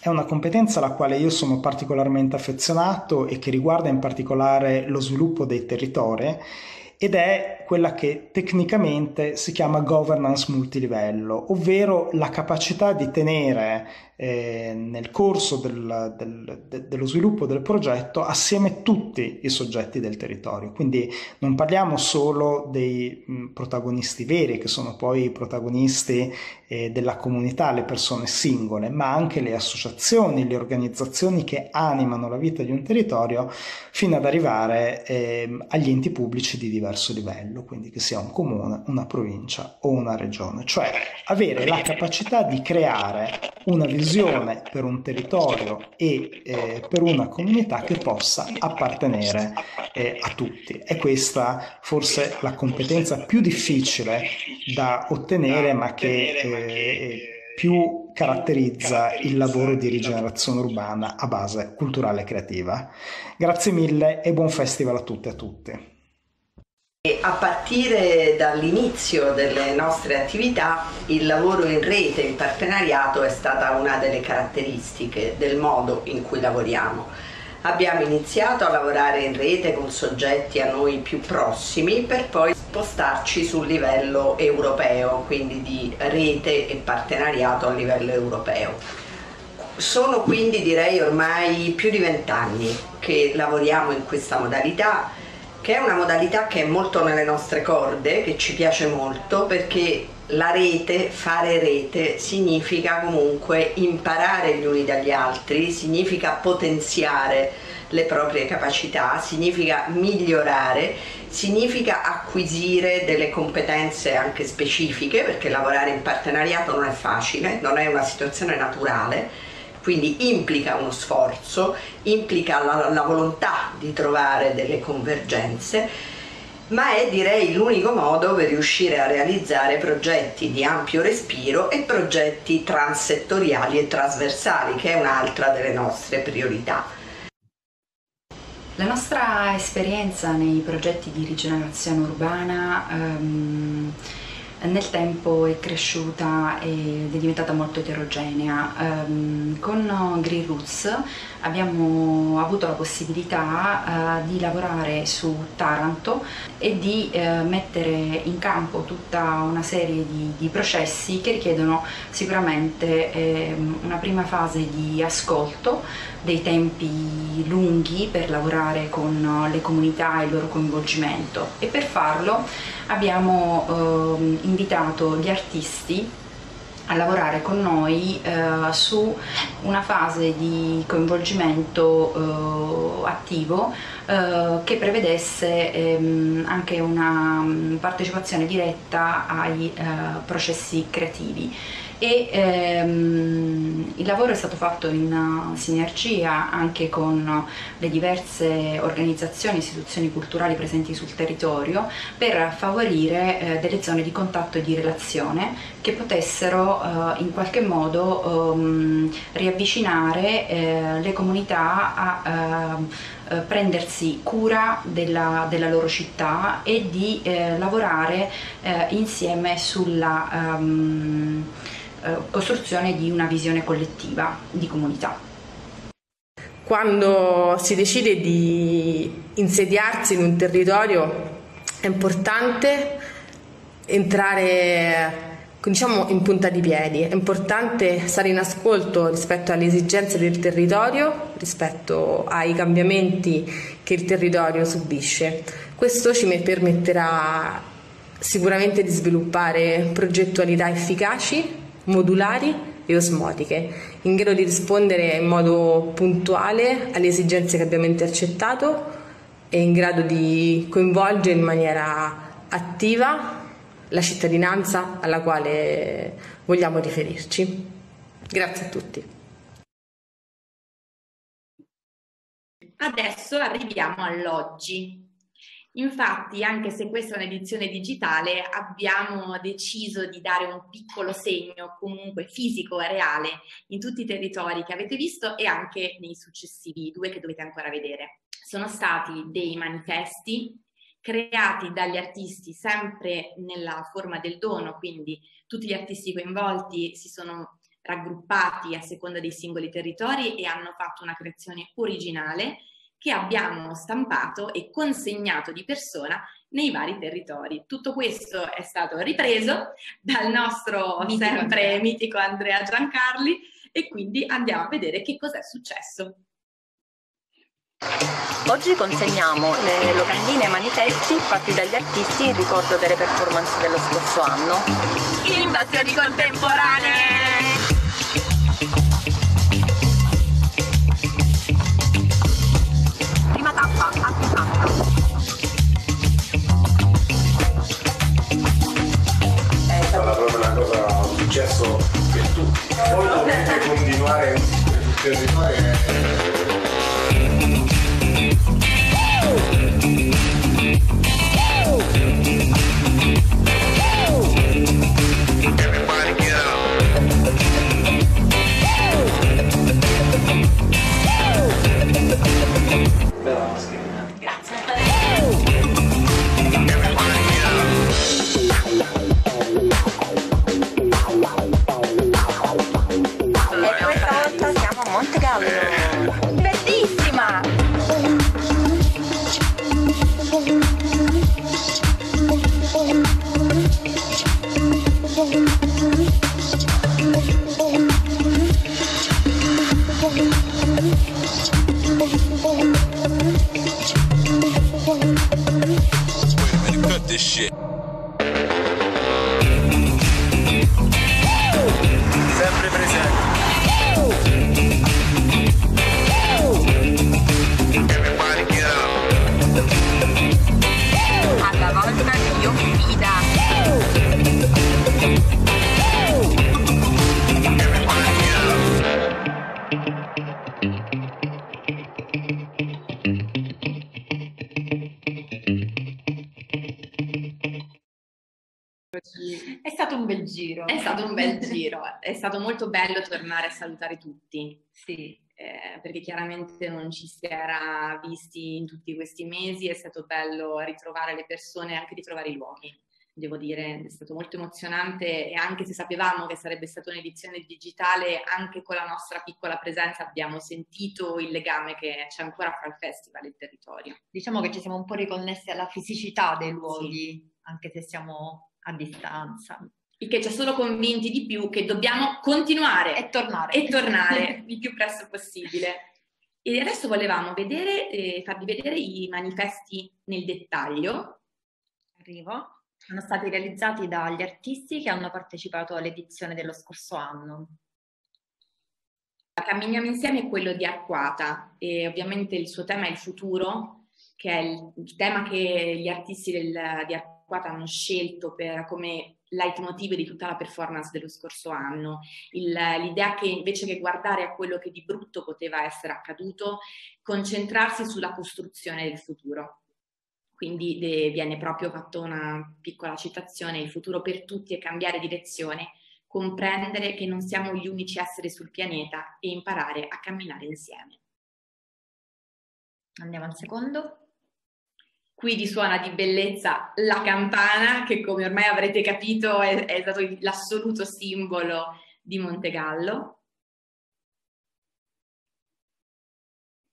è una competenza alla quale io sono particolarmente affezionato e che riguarda in particolare lo sviluppo dei territori, ed è quella che tecnicamente si chiama governance multilivello, ovvero la capacità di tenere nel corso dello sviluppo del progetto assieme tutti i soggetti del territorio. Quindi non parliamo solo dei protagonisti veri, che sono poi i protagonisti della comunità, le persone singole, ma anche le associazioni, le organizzazioni che animano la vita di un territorio, fino ad arrivare agli enti pubblici di diverso livello, quindi che sia un comune, una provincia o una regione, cioè avere la capacità di creare una visione per un territorio e per una comunità che possa appartenere a tutti. E questa forse la competenza più difficile da ottenere, ma che più caratterizza il lavoro di rigenerazione urbana a base culturale e creativa. Grazie mille e buon festival a tutte e a tutti. A partire dall'inizio delle nostre attività, il lavoro in rete, in partenariato, è stata una delle caratteristiche del modo in cui lavoriamo. Abbiamo iniziato a lavorare in rete con soggetti a noi più prossimi per poi spostarci sul livello europeo, quindi di rete e partenariato a livello europeo. Sono quindi, direi, ormai più di 20 anni che lavoriamo in questa modalità, che è una modalità che è molto nelle nostre corde, che ci piace molto, perché la rete, fare rete, significa comunque imparare gli uni dagli altri, significa potenziare le proprie capacità, significa migliorare, significa acquisire delle competenze anche specifiche, perché lavorare in partenariato non è facile, non è una situazione naturale, quindi implica uno sforzo, implica la volontà di trovare delle convergenze, ma è, direi, l'unico modo per riuscire a realizzare progetti di ampio respiro e progetti transettoriali e trasversali, che è un'altra delle nostre priorità. La nostra esperienza nei progetti di rigenerazione urbana nel tempo è cresciuta ed è diventata molto eterogenea. Con Green Roots abbiamo avuto la possibilità di lavorare su Taranto e di mettere in campo tutta una serie di processi che richiedono sicuramente una prima fase di ascolto, dei tempi lunghi per lavorare con le comunità e il loro coinvolgimento, e per farlo abbiamo invitato gli artisti a lavorare con noi su una fase di coinvolgimento attivo che prevedesse anche una partecipazione diretta ai processi creativi. E il lavoro è stato fatto in sinergia anche con le diverse organizzazioni e istituzioni culturali presenti sul territorio per favorire delle zone di contatto e di relazione che potessero in qualche modo riavvicinare le comunità a prendersi cura della loro città e di lavorare insieme sulla costruzione di una visione collettiva di comunità. Quando si decide di insediarsi in un territorio è importante entrare, diciamo, in punta di piedi, è importante stare in ascolto rispetto alle esigenze del territorio, rispetto ai cambiamenti che il territorio subisce. Questo ci permetterà sicuramente di sviluppare progettualità efficaci, modulari e osmotiche, in grado di rispondere in modo puntuale alle esigenze che abbiamo intercettato e in grado di coinvolgere in maniera attiva la cittadinanza alla quale vogliamo riferirci. Grazie a tutti. Adesso arriviamo all'oggi. Infatti, anche se questa è un'edizione digitale, abbiamo deciso di dare un piccolo segno, comunque fisico e reale, in tutti i territori che avete visto e anche nei successivi due che dovete ancora vedere. Sono stati dei manifesti creati dagli artisti sempre nella forma del dono, quindi tutti gli artisti coinvolti si sono raggruppati a seconda dei singoli territori e hanno fatto una creazione originale che abbiamo stampato e consegnato di persona nei vari territori. Tutto questo è stato ripreso dal nostro sempre mitico Andrea Giancarli e quindi andiamo a vedere che cos'è successo. Oggi consegniamo le locandine e manifesti fatti dagli artisti in ricordo delle performance dello scorso anno. Invasioni contemporanee! Prima tappa, Acquasanta. È stata proprio una cosa, un successo per tutti. Voi dovete continuare per il territorio. È stato molto bello tornare a salutare tutti, sì. Perché chiaramente non ci si era visti in tutti questi mesi, è stato bello ritrovare le persone e anche ritrovare i luoghi. devo dire, è stato molto emozionante, e anche se sapevamo che sarebbe stata un'edizione digitale, anche con la nostra piccola presenza abbiamo sentito il legame che c'è ancora fra il festival e il territorio. Diciamo che ci siamo un po' riconnessi alla fisicità dei luoghi, sì, anche se siamo a distanza. E che ci ha solo convinti di più che dobbiamo continuare e tornare il più presto possibile. E adesso volevamo vedere, farvi vedere i manifesti nel dettaglio. Arrivo. Sono stati realizzati dagli artisti che hanno partecipato all'edizione dello scorso anno. Camminiamo insieme è quello di Arquata, e ovviamente il suo tema è il futuro, che è il tema che gli artisti di Arquata hanno scelto per, come leitmotiv di tutta la performance dello scorso anno. L'idea che invece che guardare a quello che di brutto poteva essere accaduto, concentrarsi sulla costruzione del futuro. Quindi viene proprio fatto una piccola citazione: il futuro per tutti è cambiare direzione, comprendere che non siamo gli unici esseri sul pianeta e imparare a camminare insieme. Andiamo al secondo. Qui risuona di bellezza la campana, che come ormai avrete capito è stato l'assoluto simbolo di Montegallo.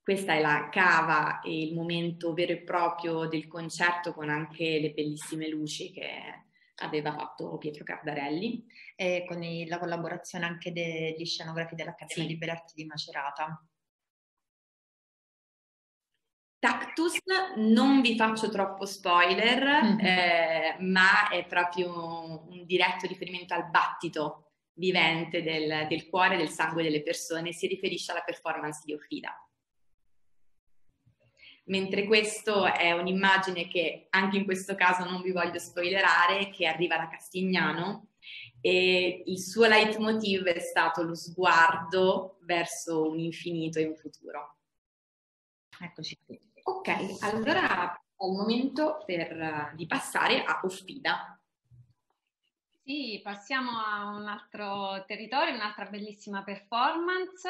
Questa è la cava e il momento vero e proprio del concerto, con anche le bellissime luci che aveva fatto Pietro Cardarelli. E con la collaborazione anche degli scenografi dell'Accademia, sì, di Belle Arti di Macerata. Tactus, non vi faccio troppo spoiler, ma è proprio un diretto riferimento al battito vivente del cuore e del sangue delle persone. Si riferisce alla performance di Offida. Mentre questo è un'immagine che anche in questo caso non vi voglio spoilerare, che arriva da Castignano, e il suo leitmotiv è stato lo sguardo verso un infinito e un futuro. Eccoci qui. Ok, allora è il momento di passare a Offida. Sì, passiamo a un altro territorio, un'altra bellissima performance.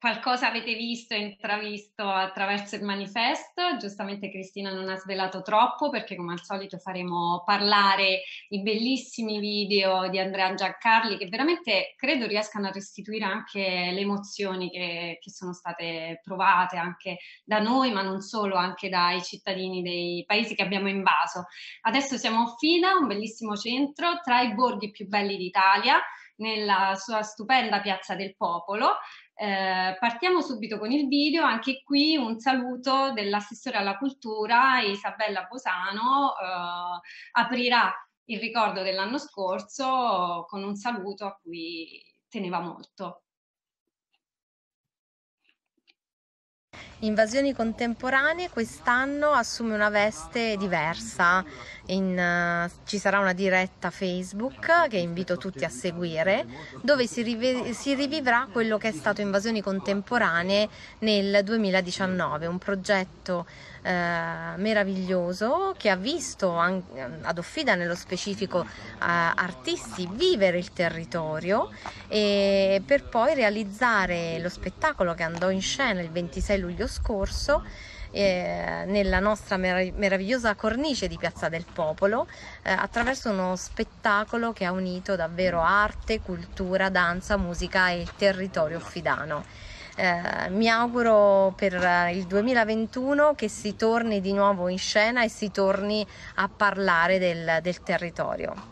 Qualcosa avete visto e intravisto attraverso il manifesto. Giustamente Cristina non ha svelato troppo, perché come al solito faremo parlare i bellissimi video di Andrea Giancarli, che veramente credo riescano a restituire anche le emozioni che sono state provate anche da noi, ma non solo, anche dai cittadini dei paesi che abbiamo invaso. Adesso siamo a Offida, un bellissimo centro tra i borghi più belli d'Italia, nella sua stupenda Piazza del Popolo. Partiamo subito con il video. Anche qui un saluto dell'assessore alla cultura Isabella Bosano, aprirà il ricordo dell'anno scorso con un saluto a cui teneva molto. Invasioni Contemporanee quest'anno assume una veste diversa, ci sarà una diretta Facebook che invito tutti a seguire, dove si rivivrà quello che è stato Invasioni Contemporanee nel 2019, un progetto meraviglioso che ha visto ad Offida nello specifico artisti vivere il territorio, e per poi realizzare lo spettacolo che andò in scena il 26 luglio scorso nella nostra meravigliosa cornice di Piazza del Popolo, attraverso uno spettacolo che ha unito davvero arte, cultura, danza, musica e il territorio offidano. Mi auguro per il 2021 che si torni di nuovo in scena e si torni a parlare del territorio.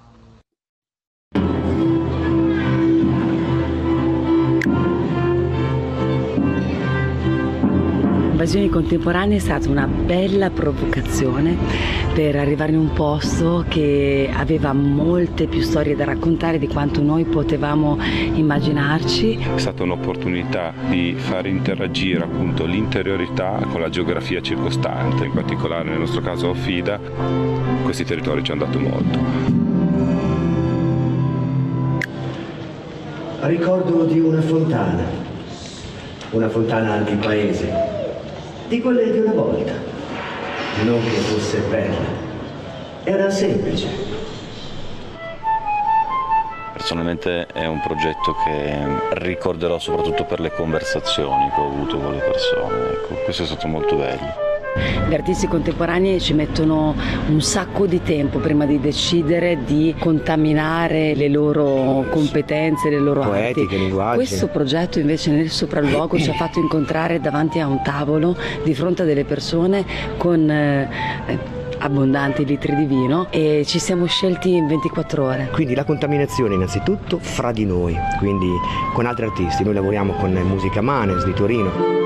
Invasioni Contemporanee è stata una bella provocazione per arrivare in un posto che aveva molte più storie da raccontare di quanto noi potevamo immaginarci. È stata un'opportunità di far interagire appunto l'interiorità con la geografia circostante, in particolare nel nostro caso Offida. Questi territori ci hanno dato molto. Ricordo di una fontana antipaese, di quelle di una volta, non che fosse bella, era semplice. Personalmente è un progetto che ricorderò soprattutto per le conversazioni che ho avuto con le persone, ecco, questo è stato molto bello. Gli artisti contemporanei ci mettono un sacco di tempo prima di decidere di contaminare le loro competenze, le loro arti. Questo progetto invece nel sopralluogo ci ha fatto incontrare davanti a un tavolo di fronte a delle persone con abbondanti litri di vino e ci siamo scelti in 24 ore. Quindi la contaminazione innanzitutto fra di noi, quindi con altri artisti. Noi lavoriamo con Musica Manens di Torino.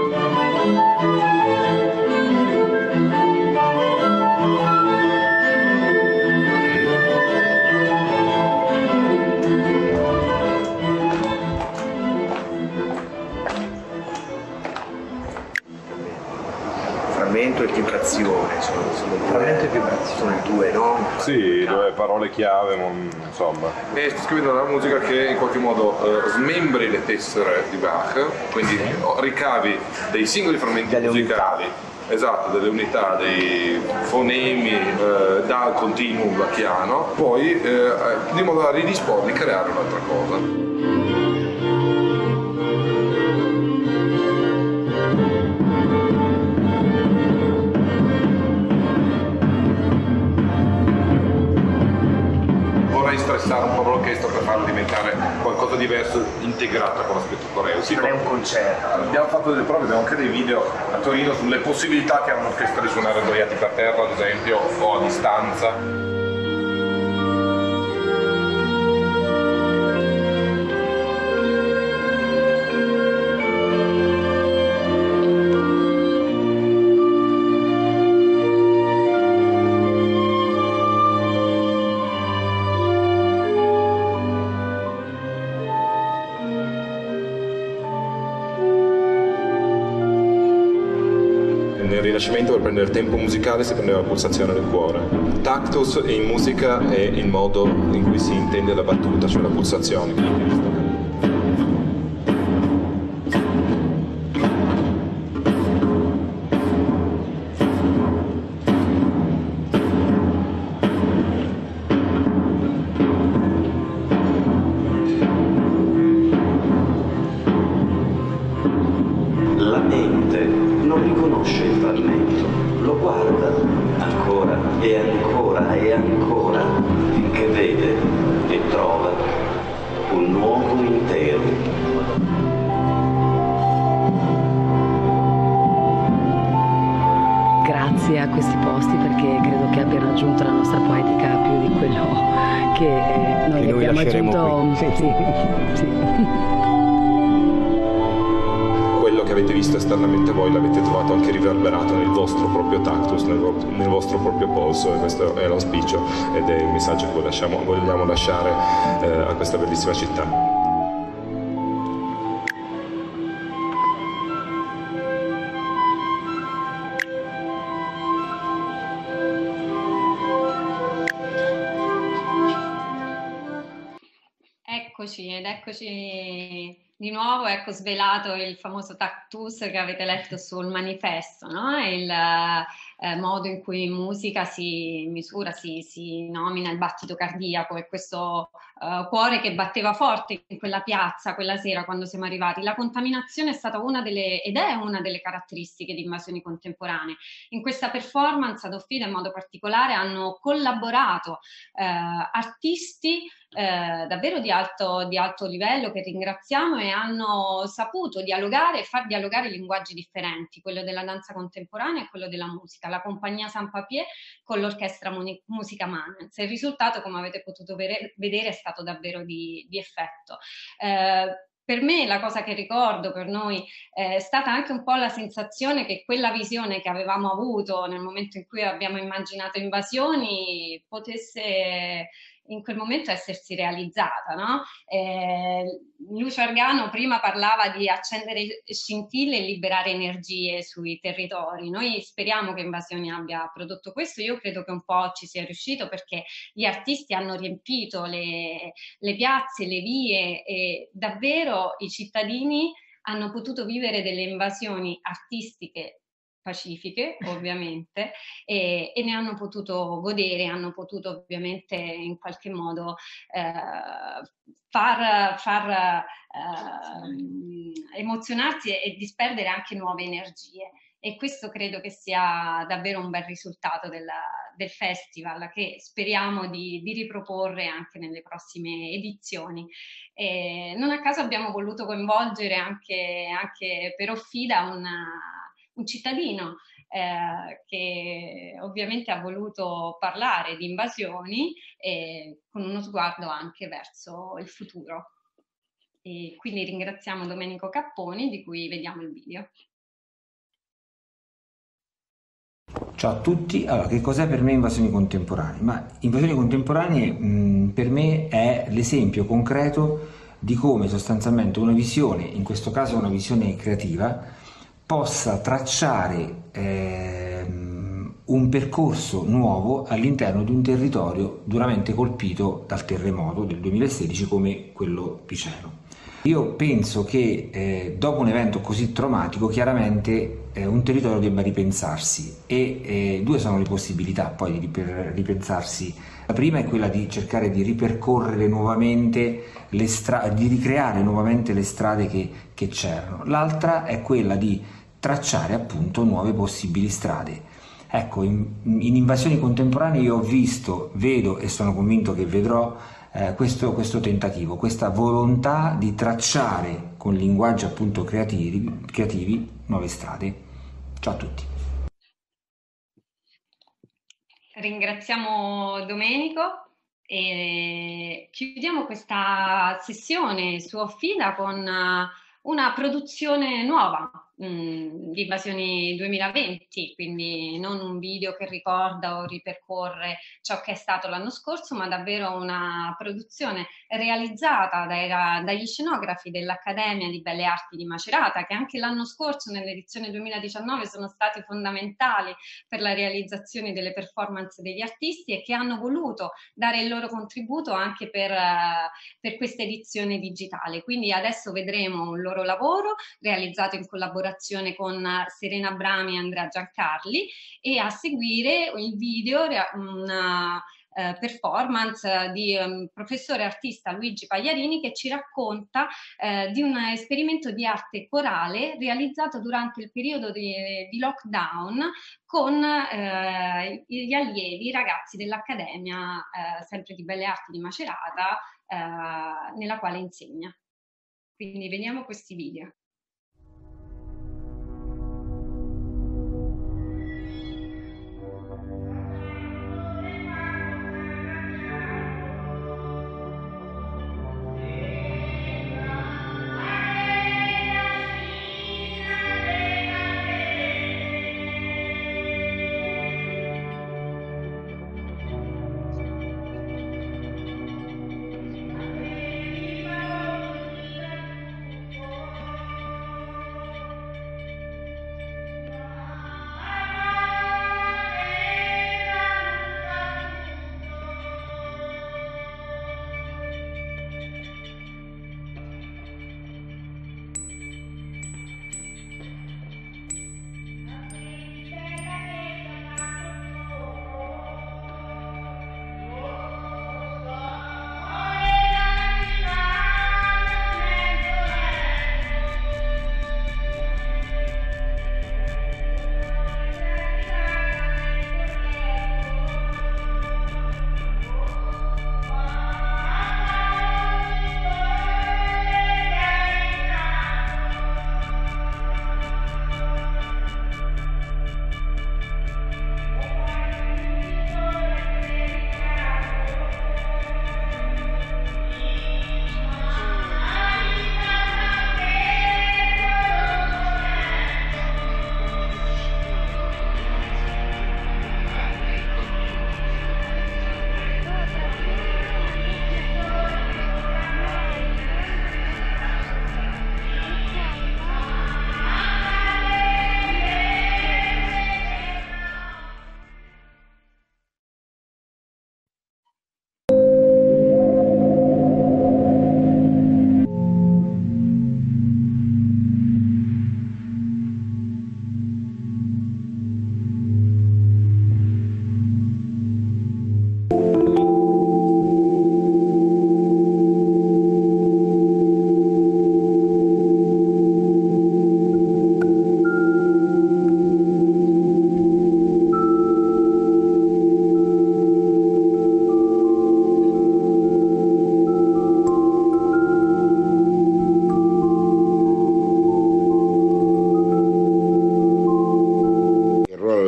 Sono due, no? Sì, due parole chiave, insomma. E sto scrivendo una musica che in qualche modo smembri le tessere di Bach, quindi ricavi dei singoli frammenti musicali, esatto, delle unità, dei fonemi dal continuum bachiano, poi di modo da ridisporli e creare un'altra cosa. Stressare un po' l'orchestra per farlo diventare qualcosa di diverso, integrato con l'aspetto coreo. Sì, non è un concerto. Abbiamo fatto delle prove, abbiamo anche dei video a Torino sulle possibilità che ha un'orchestra di suonare sdraiati per terra, ad esempio, o a distanza. Per prendere tempo musicale si prendeva la pulsazione del cuore. Tactus in musica è il modo in cui si intende la battuta, cioè la pulsazione. La mente non riconosce il frammento, lo guarda ancora e ancora e ancora finché vede e trova un nuovo intero. Grazie a questi posti, perché credo che abbiano aggiunto la nostra poetica più di quello che noi abbiamo aggiunto. Sì. Quello che avete visto esternamente voi l'avete trovato anche riverberato nel vostro proprio tactus, nel vostro proprio polso, e questo è l'auspicio ed è il messaggio che vogliamo lasciare a questa bellissima città. Eccoci ed eccoci di nuovo, ecco svelato il famoso tactus che avete letto sul manifesto, no? Il modo in cui in musica si misura, si nomina il battito cardiaco, e questo cuore che batteva forte in quella piazza quella sera quando siamo arrivati. La contaminazione è stata ed è una delle caratteristiche di Invasioni Contemporanee. In questa performance ad Offida in modo particolare hanno collaborato artisti davvero di alto livello, che ringraziamo, e hanno saputo dialogare e far dialogare linguaggi differenti, quello della danza contemporanea e quello della musica, la compagnia Saint-Papier con l'orchestra Musica Manens. Il risultato, come avete potuto vedere, è stato davvero di effetto. Per me la cosa che ricordo, per noi, è stata anche un po' la sensazione che quella visione che avevamo avuto nel momento in cui abbiamo immaginato Invasioni potesse in quel momento essersi realizzata, no? Lucio Argano prima parlava di accendere scintille e liberare energie sui territori. Noi speriamo che Invasioni abbia prodotto questo. Io credo che un po' ci sia riuscito, perché gli artisti hanno riempito le piazze, le vie, e davvero i cittadini hanno potuto vivere delle invasioni artistiche pacifiche, ovviamente, e ne hanno potuto godere, hanno potuto ovviamente in qualche modo emozionarsi e disperdere anche nuove energie. e questo credo che sia davvero un bel risultato del festival, che speriamo di riproporre anche nelle prossime edizioni. E non a caso abbiamo voluto coinvolgere anche per Offida un cittadino che ovviamente ha voluto parlare di invasioni con uno sguardo anche verso il futuro. E quindi ringraziamo Domenico Capponi, di cui vediamo il video. Ciao a tutti. Allora, che cos'è per me invasioni contemporanee? Ma invasioni contemporanee per me è l'esempio concreto di come sostanzialmente una visione, in questo caso una visione creativa, possa tracciare un percorso nuovo all'interno di un territorio duramente colpito dal terremoto del 2016 come quello piceno. Io penso che dopo un evento così traumatico chiaramente un territorio debba ripensarsi e due sono le possibilità poi di ripensarsi. La prima è quella di cercare di ripercorrere nuovamente le strade, di ricreare nuovamente le strade che c'erano. L'altra è quella di tracciare appunto nuove possibili strade. Ecco, in invasioni contemporanee io ho visto, vedo e sono convinto che vedrò questo tentativo, questa volontà di tracciare con linguaggi appunto creativi nuove strade. Ciao a tutti. Ringraziamo Domenico e chiudiamo questa sessione su Offida con una produzione nuova di Invasioni 2020, quindi non un video che ricorda o ripercorre ciò che è stato l'anno scorso, ma davvero una produzione realizzata dagli scenografi dell'Accademia di Belle Arti di Macerata, che anche l'anno scorso nell'edizione 2019 sono stati fondamentali per la realizzazione delle performance degli artisti e che hanno voluto dare il loro contributo anche per questa edizione digitale. Quindi adesso vedremo il loro lavoro realizzato in collaborazione con Serena Brami e Andrea Giancarli, e a seguire il video, una performance di professore artista Luigi Pagliarini, che ci racconta di un esperimento di arte corale realizzato durante il periodo di lockdown con gli allievi, i ragazzi dell'Accademia sempre di Belle Arti di Macerata, nella quale insegna. Quindi vediamo questi video.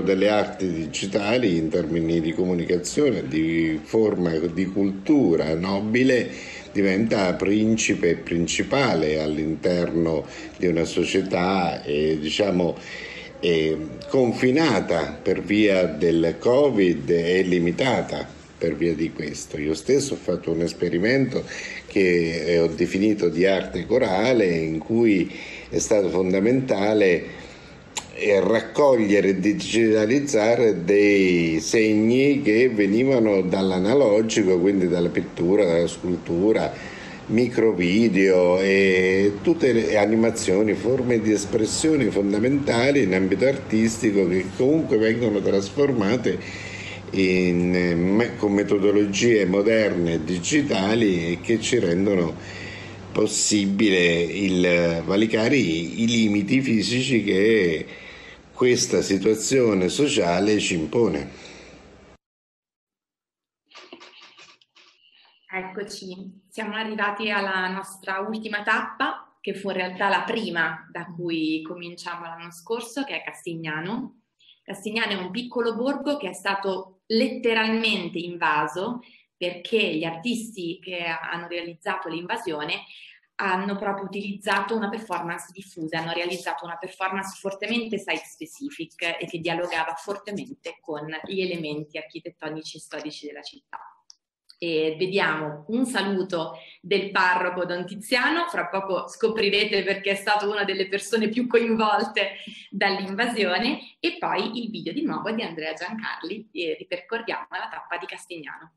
delle arti digitali in termini di comunicazione, di forma, di cultura nobile, diventa principe e principale all'interno di una società confinata per via del Covid e limitata per via di questo. Io stesso ho fatto un esperimento che ho definito di arte corale, in cui è stato fondamentale raccogliere e digitalizzare dei segni che venivano dall'analogico, quindi dalla pittura, dalla scultura, microvideo e tutte le animazioni, forme di espressione fondamentali in ambito artistico, che comunque vengono trasformate con metodologie moderne e digitali, e che ci rendono possibile valicare i limiti fisici che questa situazione sociale ci impone. Eccoci, siamo arrivati alla nostra ultima tappa, che fu in realtà la prima da cui cominciamo l'anno scorso, che è Castignano. Castignano è un piccolo borgo che è stato letteralmente invaso, perché gli artisti che hanno realizzato l'invasione hanno proprio utilizzato una performance diffusa, hanno realizzato una performance fortemente site-specific e che dialogava fortemente con gli elementi architettonici e storici della città. E vediamo un saluto del parroco Don Tiziano, fra poco scoprirete perché è stato una delle persone più coinvolte dall'invasione, e poi il video di nuovo di Andrea Giancarli, e ripercorriamo la tappa di Castignano.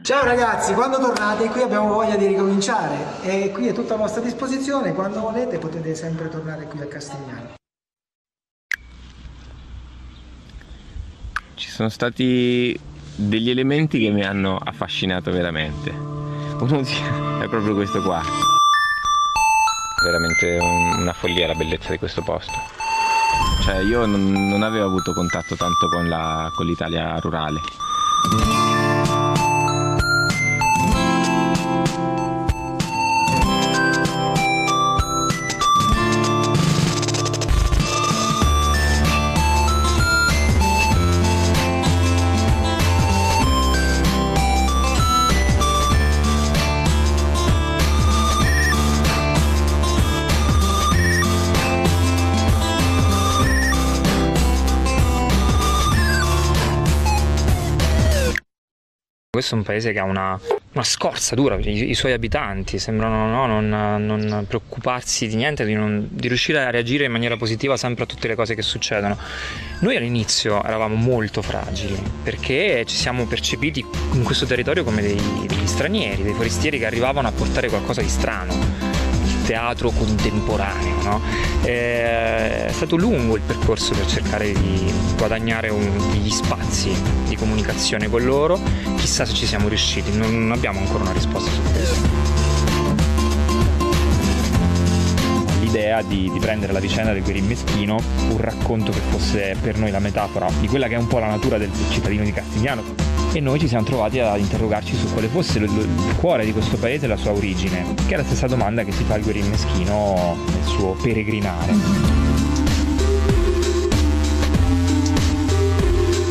Ciao ragazzi, quando tornate qui abbiamo voglia di ricominciare, e qui è tutta a vostra disposizione, quando volete potete sempre tornare qui a Castignano. Ci sono stati degli elementi che mi hanno affascinato veramente. Uno è proprio questo qua. Veramente una follia la bellezza di questo posto. Cioè io non avevo avuto contatto tanto con l'Italia rurale. Questo è un paese che ha una scorza dura, i suoi abitanti sembrano non preoccuparsi di niente, di riuscire a reagire in maniera positiva sempre a tutte le cose che succedono. Noi all'inizio eravamo molto fragili, perché ci siamo percepiti in questo territorio come degli stranieri, dei forestieri che arrivavano a portare qualcosa di strano. Teatro contemporaneo, no? È stato lungo il percorso per cercare di guadagnare degli spazi di comunicazione con loro. Chissà se ci siamo riusciti, non abbiamo ancora una risposta su questo. L'idea di prendere la vicenda del Guerin Meschino, un racconto che fosse per noi la metafora di quella che è un po' la natura del cittadino di Castignano, e noi ci siamo trovati ad interrogarci su quale fosse il cuore di questo paese e la sua origine, che è la stessa domanda che si fa al Guerin Meschino nel suo peregrinare.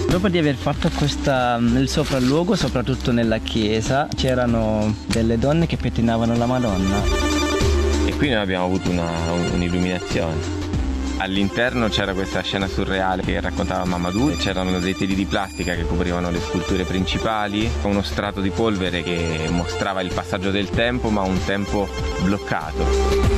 Dopo di aver fatto il sopralluogo, soprattutto nella chiesa, c'erano delle donne che pettinavano la Madonna. Qui noi abbiamo avuto un'illuminazione. All'interno c'era questa scena surreale che raccontava Mamadou, c'erano dei teli di plastica che coprivano le sculture principali, uno strato di polvere che mostrava il passaggio del tempo, ma un tempo bloccato.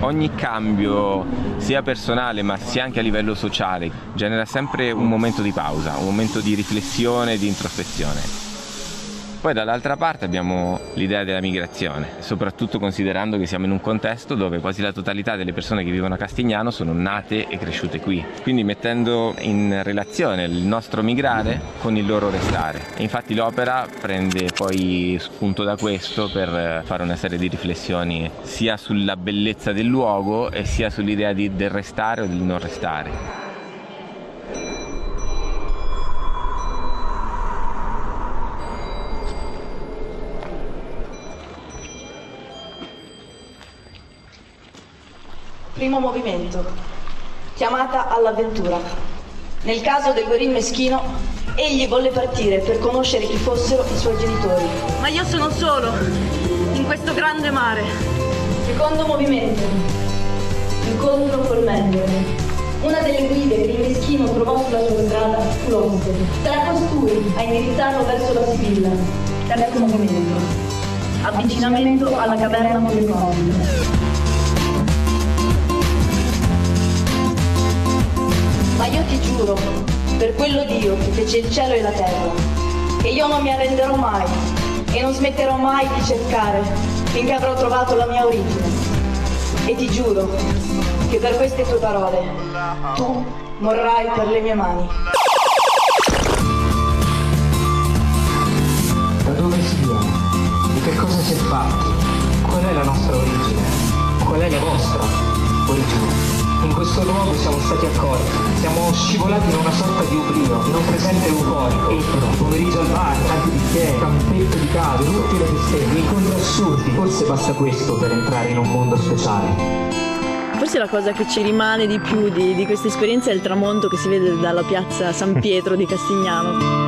Ogni cambio, sia personale ma sia anche a livello sociale, genera sempre un momento di pausa, un momento di riflessione e di introspezione. Poi dall'altra parte abbiamo l'idea della migrazione, soprattutto considerando che siamo in un contesto dove quasi la totalità delle persone che vivono a Castignano sono nate e cresciute qui, quindi mettendo in relazione il nostro migrare con il loro restare. E infatti l'opera prende poi spunto da questo per fare una serie di riflessioni sia sulla bellezza del luogo e sia sull'idea del restare o del non restare. Primo movimento, chiamata all'avventura. Nel caso del Guerin Meschino, egli volle partire per conoscere chi fossero i suoi genitori. Ma io sono solo, in questo grande mare. Secondo movimento, incontro col meglio. Una delle guide che il Meschino trovò sulla sua strada fu l'oste. Sarà costui a indirizzarlo verso la Sibilla. Terzo movimento, avvicinamento alla caverna Montegallo. Ma io ti giuro, per quello Dio che fece il cielo e la terra, che io non mi arrenderò mai e non smetterò mai di cercare finché avrò trovato la mia origine. E ti giuro che per queste tue parole tu morrai per le mie mani. Da dove si viene? Di che cosa si è fatti? Qual è la nostra origine? Qual è la vostra origine? In questo luogo siamo stati accolti, siamo scivolati in una sorta di oblio, in un presente euforico, etero, pomeriggio al bar, tanti di te, campetto di cave, inutile festeggi, incontri assurdi. Forse basta questo per entrare in un mondo speciale. Forse la cosa che ci rimane di più di questa esperienza è il tramonto che si vede dalla piazza San Pietro di Castignano.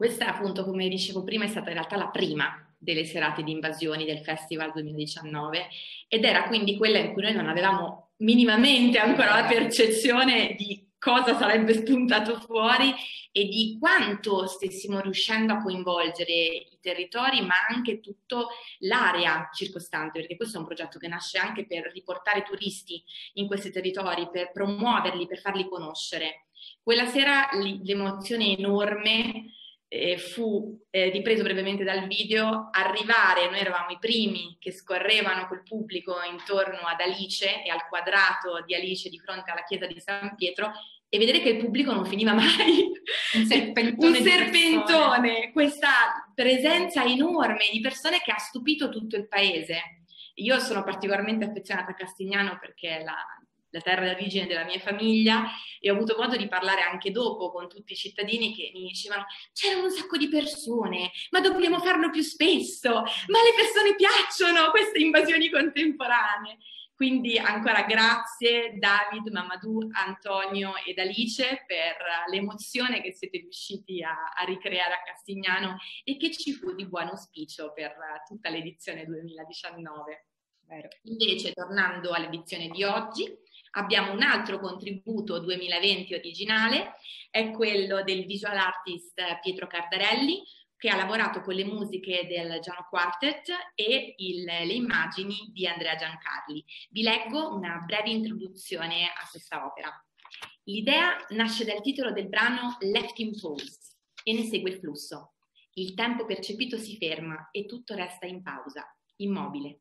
Questa, appunto, come dicevo prima, è stata in realtà la prima delle serate di invasioni del Festival 2019 ed era quindi quella in cui noi non avevamo minimamente ancora la percezione di cosa sarebbe spuntato fuori e di quanto stessimo riuscendo a coinvolgere i territori, ma anche tutta l'area circostante, perché questo è un progetto che nasce anche per riportare turisti in questi territori, per promuoverli, per farli conoscere. Quella sera l'emozione enorme fu ripreso brevemente dal video, arrivare, noi eravamo i primi che scorrevano col pubblico intorno ad Alice e al quadrato di Alice di fronte alla chiesa di San Pietro e vedere che il pubblico non finiva mai, un serpentone, questa presenza enorme di persone che ha stupito tutto il paese. Io sono particolarmente affezionata a Castignano perché la terra d'origine della mia famiglia e ho avuto modo di parlare anche dopo con tutti i cittadini che mi dicevano c'erano un sacco di persone, ma dobbiamo farlo più spesso, ma le persone piacciono queste invasioni contemporanee. Quindi ancora grazie David, Mamadou, Antonio ed Alice per l'emozione che siete riusciti a ricreare a Castignano e che ci fu di buon auspicio per tutta l'edizione 2019. Vero. Invece, tornando all'edizione di oggi, abbiamo un altro contributo 2020 originale, è quello del visual artist Pietro Cardarelli, che ha lavorato con le musiche del Giano Quartet e le immagini di Andrea Giancarli. Vi leggo una breve introduzione a questa opera. L'idea nasce dal titolo del brano Left in Pause e ne segue il flusso. Il tempo percepito si ferma e tutto resta in pausa, immobile.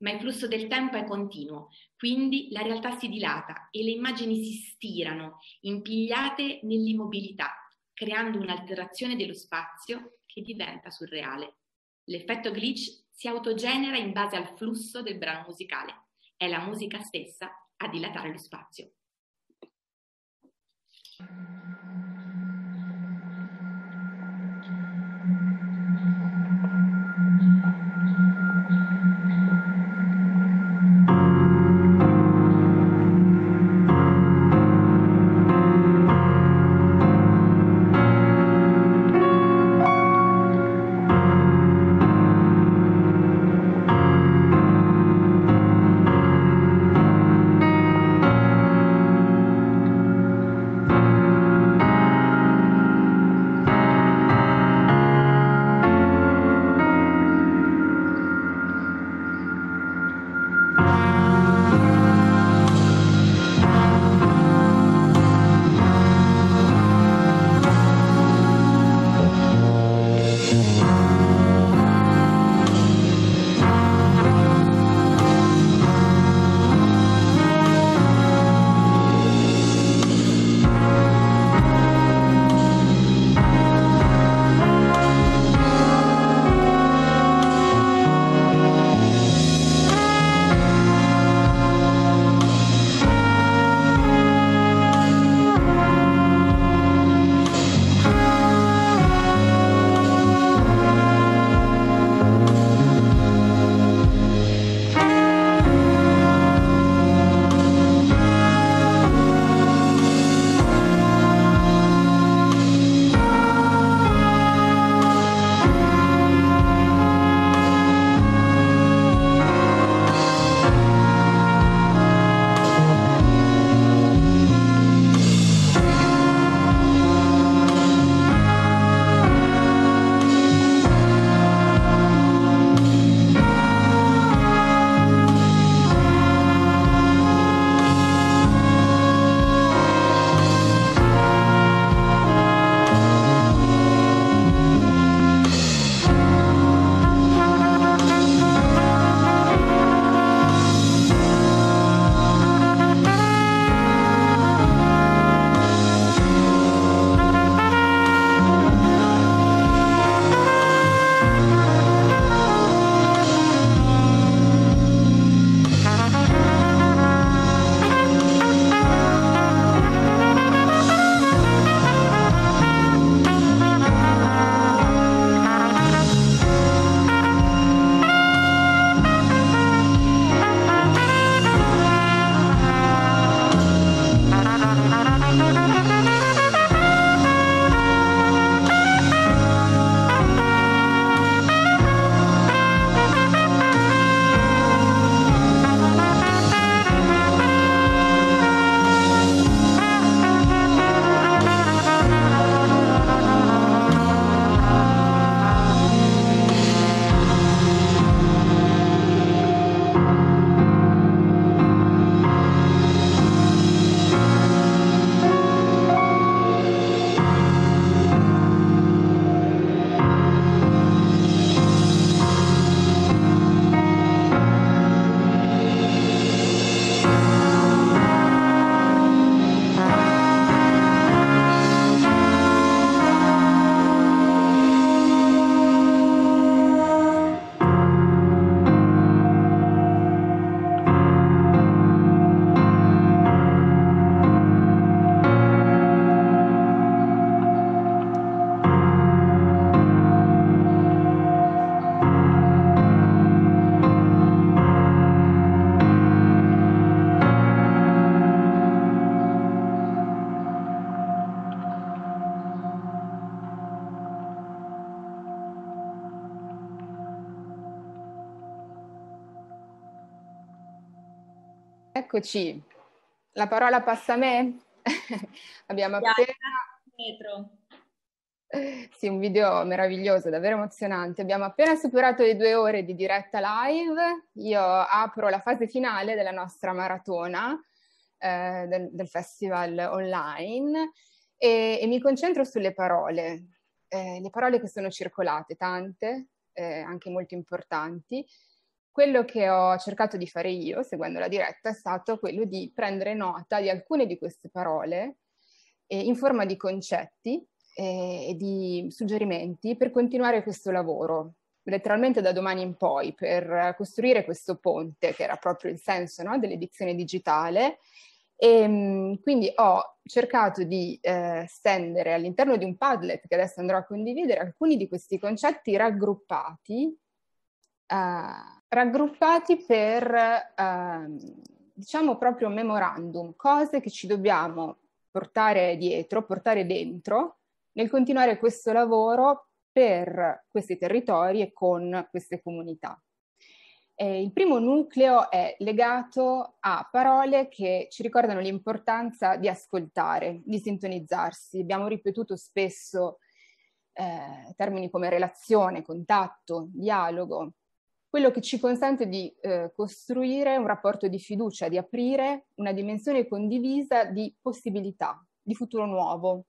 Ma il flusso del tempo è continuo, quindi la realtà si dilata e le immagini si stirano, impigliate nell'immobilità, creando un'alterazione dello spazio che diventa surreale. L'effetto glitch si autogenera in base al flusso del brano musicale. È la musica stessa a dilatare lo spazio. Eccoci, la parola passa a me. Abbiamo appena... Pietro. Sì, un video meraviglioso, davvero emozionante. Abbiamo appena superato le 2 ore di diretta live. Io apro la fase finale della nostra maratona del festival online e mi concentro sulle parole. Le parole che sono circolate, tante, anche molto importanti. Quello che ho cercato di fare io, seguendo la diretta, è stato quello di prendere nota di alcune di queste parole in forma di concetti e di suggerimenti per continuare questo lavoro, letteralmente da domani in poi, per costruire questo ponte, che era proprio il senso, no, dell'edizione digitale. E quindi ho cercato di stendere all'interno di un Padlet, che adesso andrò a condividere, alcuni di questi concetti raggruppati per, diciamo, proprio memorandum, cose che ci dobbiamo portare dietro, portare dentro, nel continuare questo lavoro per questi territori e con queste comunità. Il primo nucleo è legato a parole che ci ricordano l'importanza di ascoltare, di sintonizzarsi. Abbiamo ripetuto spesso termini come relazione, contatto, dialogo, quello che ci consente di costruire un rapporto di fiducia, di aprire una dimensione condivisa di possibilità, di futuro nuovo.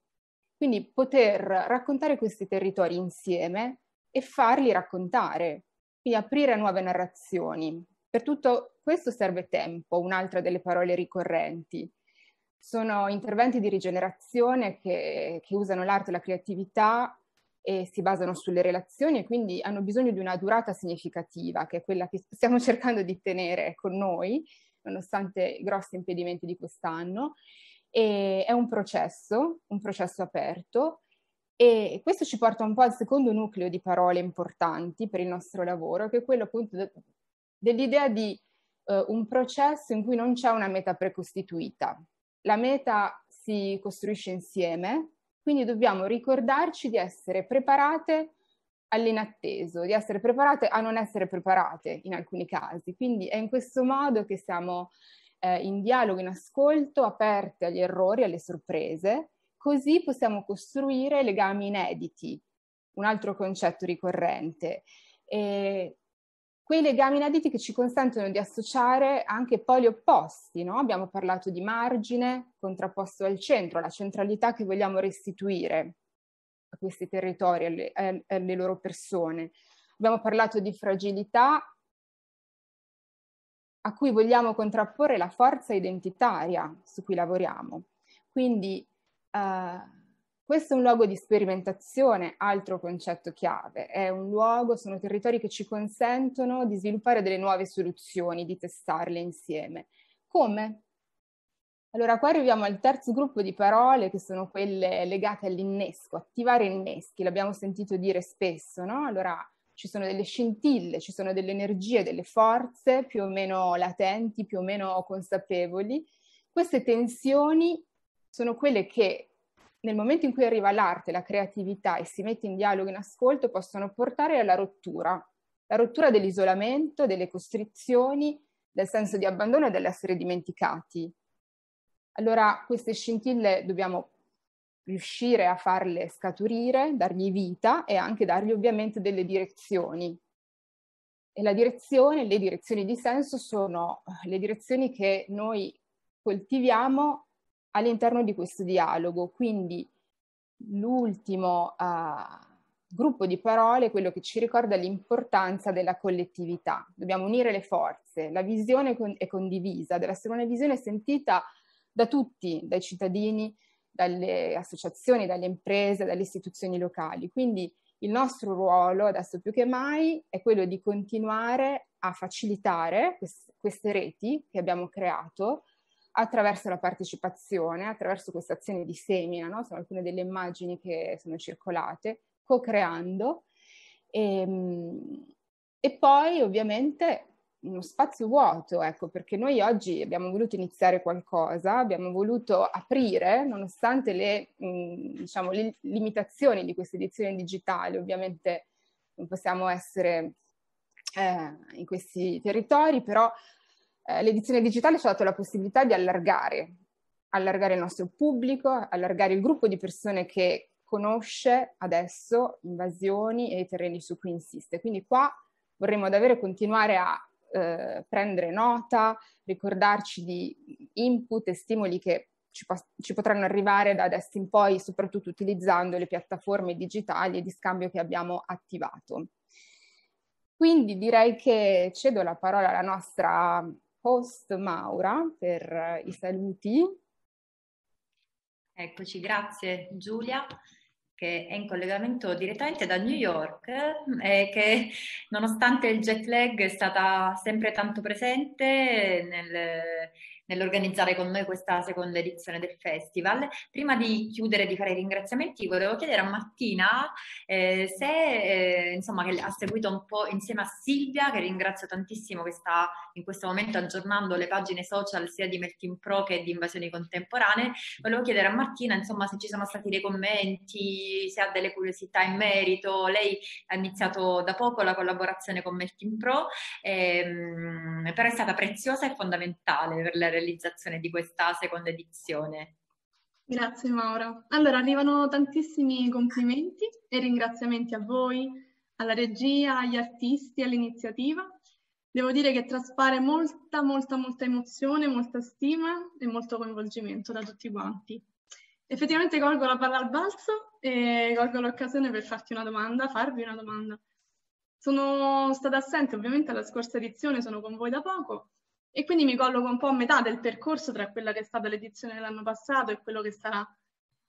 Quindi poter raccontare questi territori insieme e farli raccontare, quindi aprire nuove narrazioni. Per tutto questo serve tempo, un'altra delle parole ricorrenti. Sono interventi di rigenerazione che usano l'arte e la creatività e si basano sulle relazioni e quindi hanno bisogno di una durata significativa, che è quella che stiamo cercando di tenere con noi, nonostante i grossi impedimenti di quest'anno. E è un processo aperto, e questo ci porta un po' al secondo nucleo di parole importanti per il nostro lavoro, che è quello appunto dell'idea di un processo in cui non c'è una meta precostituita. La meta si costruisce insieme, quindi dobbiamo ricordarci di essere preparate all'inatteso, di essere preparate a non essere preparate in alcuni casi. Quindi è in questo modo che siamo in dialogo, in ascolto, aperte agli errori, alle sorprese, così possiamo costruire legami inediti, un altro concetto ricorrente. E quei legami inediti che ci consentono di associare anche poli opposti, no? Abbiamo parlato di margine contrapposto al centro, la centralità che vogliamo restituire a questi territori, alle loro persone. Abbiamo parlato di fragilità a cui vogliamo contrapporre la forza identitaria su cui lavoriamo. Quindi questo è un luogo di sperimentazione, altro concetto chiave. È un luogo, sono territori che ci consentono di sviluppare delle nuove soluzioni, di testarle insieme. Come? Allora, qua arriviamo al terzo gruppo di parole, che sono quelle legate all'innesco, attivare inneschi. L'abbiamo sentito dire spesso, no? Allora, ci sono delle scintille, ci sono delle energie, delle forze più o meno latenti, più o meno consapevoli. Queste tensioni sono quelle che, nel momento in cui arriva l'arte, la creatività e si mette in dialogo, in ascolto, possono portare alla rottura. La rottura dell'isolamento, delle costrizioni, del senso di abbandono e dell'essere dimenticati. Allora, queste scintille dobbiamo riuscire a farle scaturire, dargli vita e anche dargli ovviamente delle direzioni. E la direzione, le direzioni di senso sono le direzioni che noi coltiviamo all'interno di questo dialogo. Quindi l'ultimo gruppo di parole è quello che ci ricorda l'importanza della collettività. Dobbiamo unire le forze, la visione è condivisa, deve essere una visione sentita da tutti, dai cittadini, dalle associazioni, dalle imprese, dalle istituzioni locali. Quindi il nostro ruolo adesso più che mai è quello di continuare a facilitare queste reti che abbiamo creato attraverso la partecipazione, attraverso questa azione di semina, no? Sono alcune delle immagini che sono circolate, co-creando, e poi ovviamente uno spazio vuoto, ecco, perché noi oggi abbiamo voluto iniziare qualcosa, abbiamo voluto aprire, nonostante le, diciamo, le limitazioni di questa edizione digitale. Ovviamente non possiamo essere in questi territori, però l'edizione digitale ci ha dato la possibilità di allargare il nostro pubblico, allargare il gruppo di persone che conosce adesso Invasioni e i terreni su cui insiste. Quindi qua vorremmo davvero continuare a prendere nota, ricordarci di input e stimoli che ci potranno arrivare da adesso in poi, soprattutto utilizzando le piattaforme digitali e di scambio che abbiamo attivato. Quindi direi che cedo la parola alla nostra host Maura per i saluti. Eccoci, grazie Giulia, che è in collegamento direttamente da New York e che, nonostante il jet lag, è stata sempre tanto presente nell'organizzare con noi questa seconda edizione del festival. Prima di chiudere, di fare i ringraziamenti, volevo chiedere a Martina se, insomma, che ha seguito un po' insieme a Silvia, che ringrazio tantissimo, che sta in questo momento aggiornando le pagine social sia di Melting Pro che di Invasioni Contemporanee. Volevo chiedere a Martina, insomma, se ci sono stati dei commenti, se ha delle curiosità in merito. Lei ha iniziato da poco la collaborazione con Melting Pro, però è stata preziosa e fondamentale per la realizzazione di questa seconda edizione. Grazie Maura. Allora, arrivano tantissimi complimenti e ringraziamenti a voi, alla regia, agli artisti, all'iniziativa. Devo dire che traspare molta emozione, molta stima e molto coinvolgimento da tutti quanti. Effettivamente colgo la palla al balzo e colgo l'occasione per farvi una domanda. Sono stata assente ovviamente alla scorsa edizione, sono con voi da poco, e quindi mi colloco un po' a metà del percorso tra quella che è stata l'edizione dell'anno passato e quello che sarà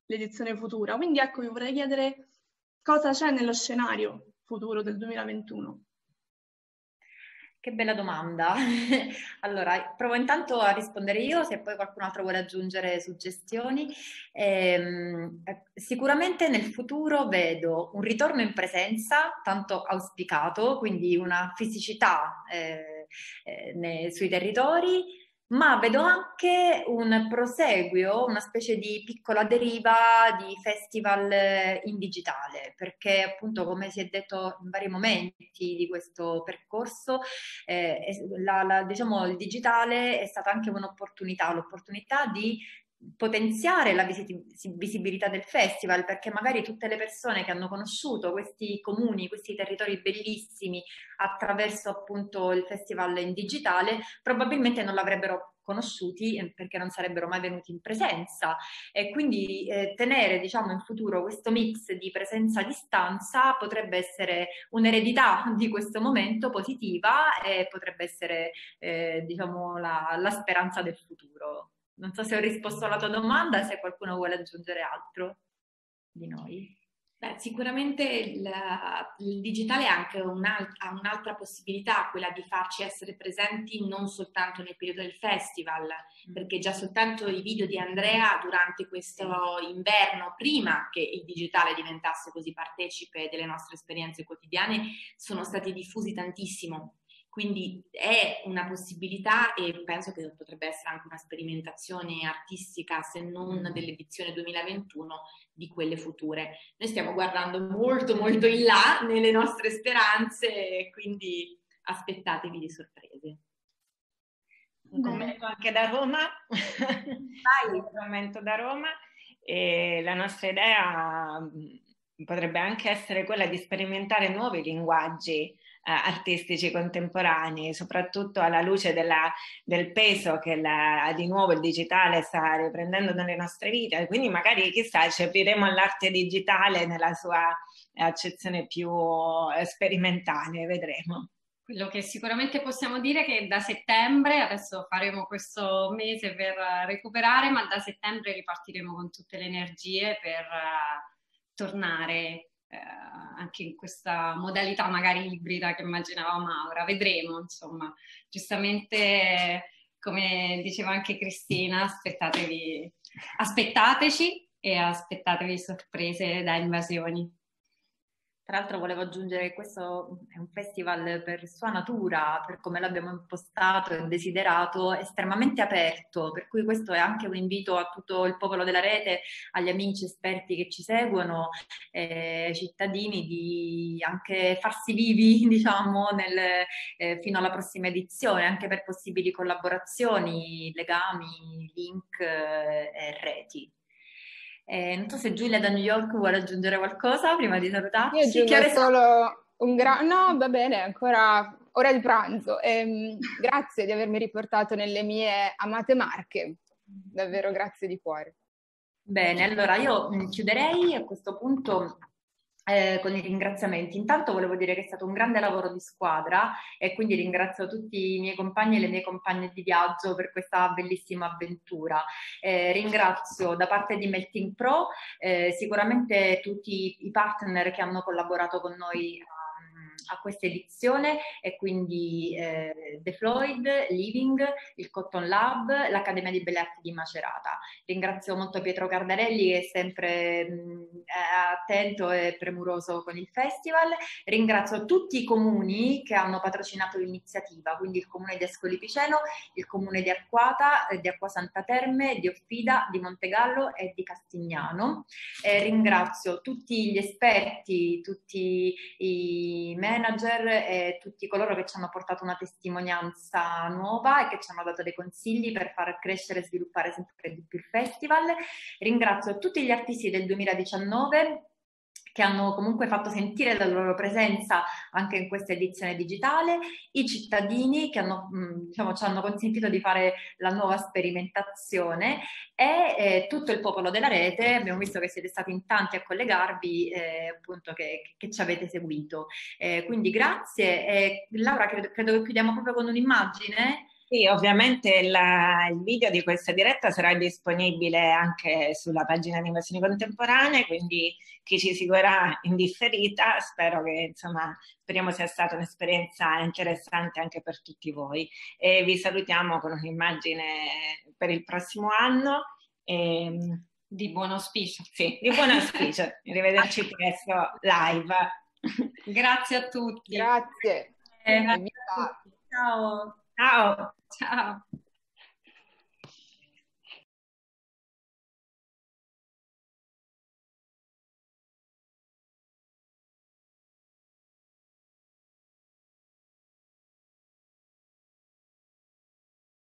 l'edizione futura. Quindi ecco, vi vorrei chiedere cosa c'è nello scenario futuro del 2021. Che bella domanda. Allora, provo intanto a rispondere io, se poi qualcun altro vuole aggiungere suggestioni. Sicuramente nel futuro vedo un ritorno in presenza tanto auspicato, quindi una fisicità sui territori, ma vedo anche un proseguio, una specie di piccola deriva di festival in digitale, perché appunto, come si è detto in vari momenti di questo percorso, diciamo, il digitale è stata anche un'opportunità, l'opportunità di potenziare la visibilità del festival, perché magari tutte le persone che hanno conosciuto questi comuni, questi territori bellissimi attraverso appunto il festival in digitale, probabilmente non l'avrebbero conosciuti perché non sarebbero mai venuti in presenza, e quindi tenere, diciamo, in futuro questo mix di presenza a distanza potrebbe essere un'eredità di questo momento positiva e potrebbe essere diciamo la speranza del futuro. Non so se ho risposto alla tua domanda e se qualcuno vuole aggiungere altro di noi. Beh, sicuramente il digitale ha anche un'altra possibilità, quella di farci essere presenti non soltanto nel periodo del festival, perché già soltanto i video di Andrea durante questo inverno, prima che il digitale diventasse così partecipe delle nostre esperienze quotidiane, sono stati diffusi tantissimo. Quindi è una possibilità e penso che potrebbe essere anche una sperimentazione artistica, se non dell'edizione 2021, di quelle future. Noi stiamo guardando molto in là nelle nostre speranze, quindi aspettatevi di sorprese. Un commento anche da Roma. Vai, un commento da Roma. E la nostra idea potrebbe anche essere quella di sperimentare nuovi linguaggi artistici contemporanei, soprattutto alla luce del peso che di nuovo il digitale sta riprendendo nelle nostre vite. Quindi magari, chissà, ci apriremo all'arte digitale nella sua accezione più sperimentale, vedremo. Quello che sicuramente possiamo dire è che da settembre, adesso faremo questo mese per recuperare, ma da settembre ripartiremo con tutte le energie per tornare anche in questa modalità magari ibrida che immaginava Maura. Vedremo, insomma, giustamente come diceva anche Cristina, aspettateci e aspettatevi sorprese da Invasioni. Tra l'altro volevo aggiungere che questo è un festival per sua natura, per come l'abbiamo impostato e desiderato, estremamente aperto, per cui questo è anche un invito a tutto il popolo della rete, agli amici esperti che ci seguono, cittadini, di anche farsi vivi, diciamo, fino alla prossima edizione, anche per possibili collaborazioni, legami, link e reti. Non so se Giulia da New York vuole aggiungere qualcosa prima di salutarci. Io aggiungo solo un no, va bene, ancora ora di pranzo. Grazie di avermi riportato nelle mie amate Marche, davvero grazie di cuore. Bene, allora io chiuderei a questo punto con i ringraziamenti. Intanto volevo dire che è stato un grande lavoro di squadra e quindi ringrazio tutti i miei compagni e le mie compagne di viaggio per questa bellissima avventura. Ringrazio da parte di Melting Pro sicuramente tutti i partner che hanno collaborato con noi a questa edizione, e quindi The Floyd, Living, il Cotton Lab, l'Accademia di Belle Arti di Macerata. Ringrazio molto Pietro Cardarelli, che è sempre attento e premuroso con il festival. Ringrazio tutti i comuni che hanno patrocinato l'iniziativa, quindi il comune di Ascoli Piceno, il comune di Arquata, di Acquasanta Terme, di Offida, di Montegallo e di Castignano. Ringrazio tutti gli esperti, tutti i manager e tutti coloro che ci hanno portato una testimonianza nuova e che ci hanno dato dei consigli per far crescere e sviluppare sempre di più il festival. Ringrazio tutti gli artisti del 2019 che hanno comunque fatto sentire la loro presenza anche in questa edizione digitale, i cittadini che hanno, diciamo, ci hanno consentito di fare la nuova sperimentazione, e tutto il popolo della rete. Abbiamo visto che siete stati in tanti a collegarvi, appunto, che ci avete seguito. Quindi grazie. Laura, credo che chiudiamo proprio con un'immagine. Sì, ovviamente il video di questa diretta sarà disponibile anche sulla pagina di Invasioni Contemporanee, quindi chi ci seguirà in differita, spero che, insomma, speriamo sia stata un'esperienza interessante anche per tutti voi. E vi salutiamo con un'immagine per il prossimo anno. Di buon auspicio. Sì, di buon auspicio. Arrivederci presto live. Grazie a tutti. Grazie. Ciao. Ciao. Ciao.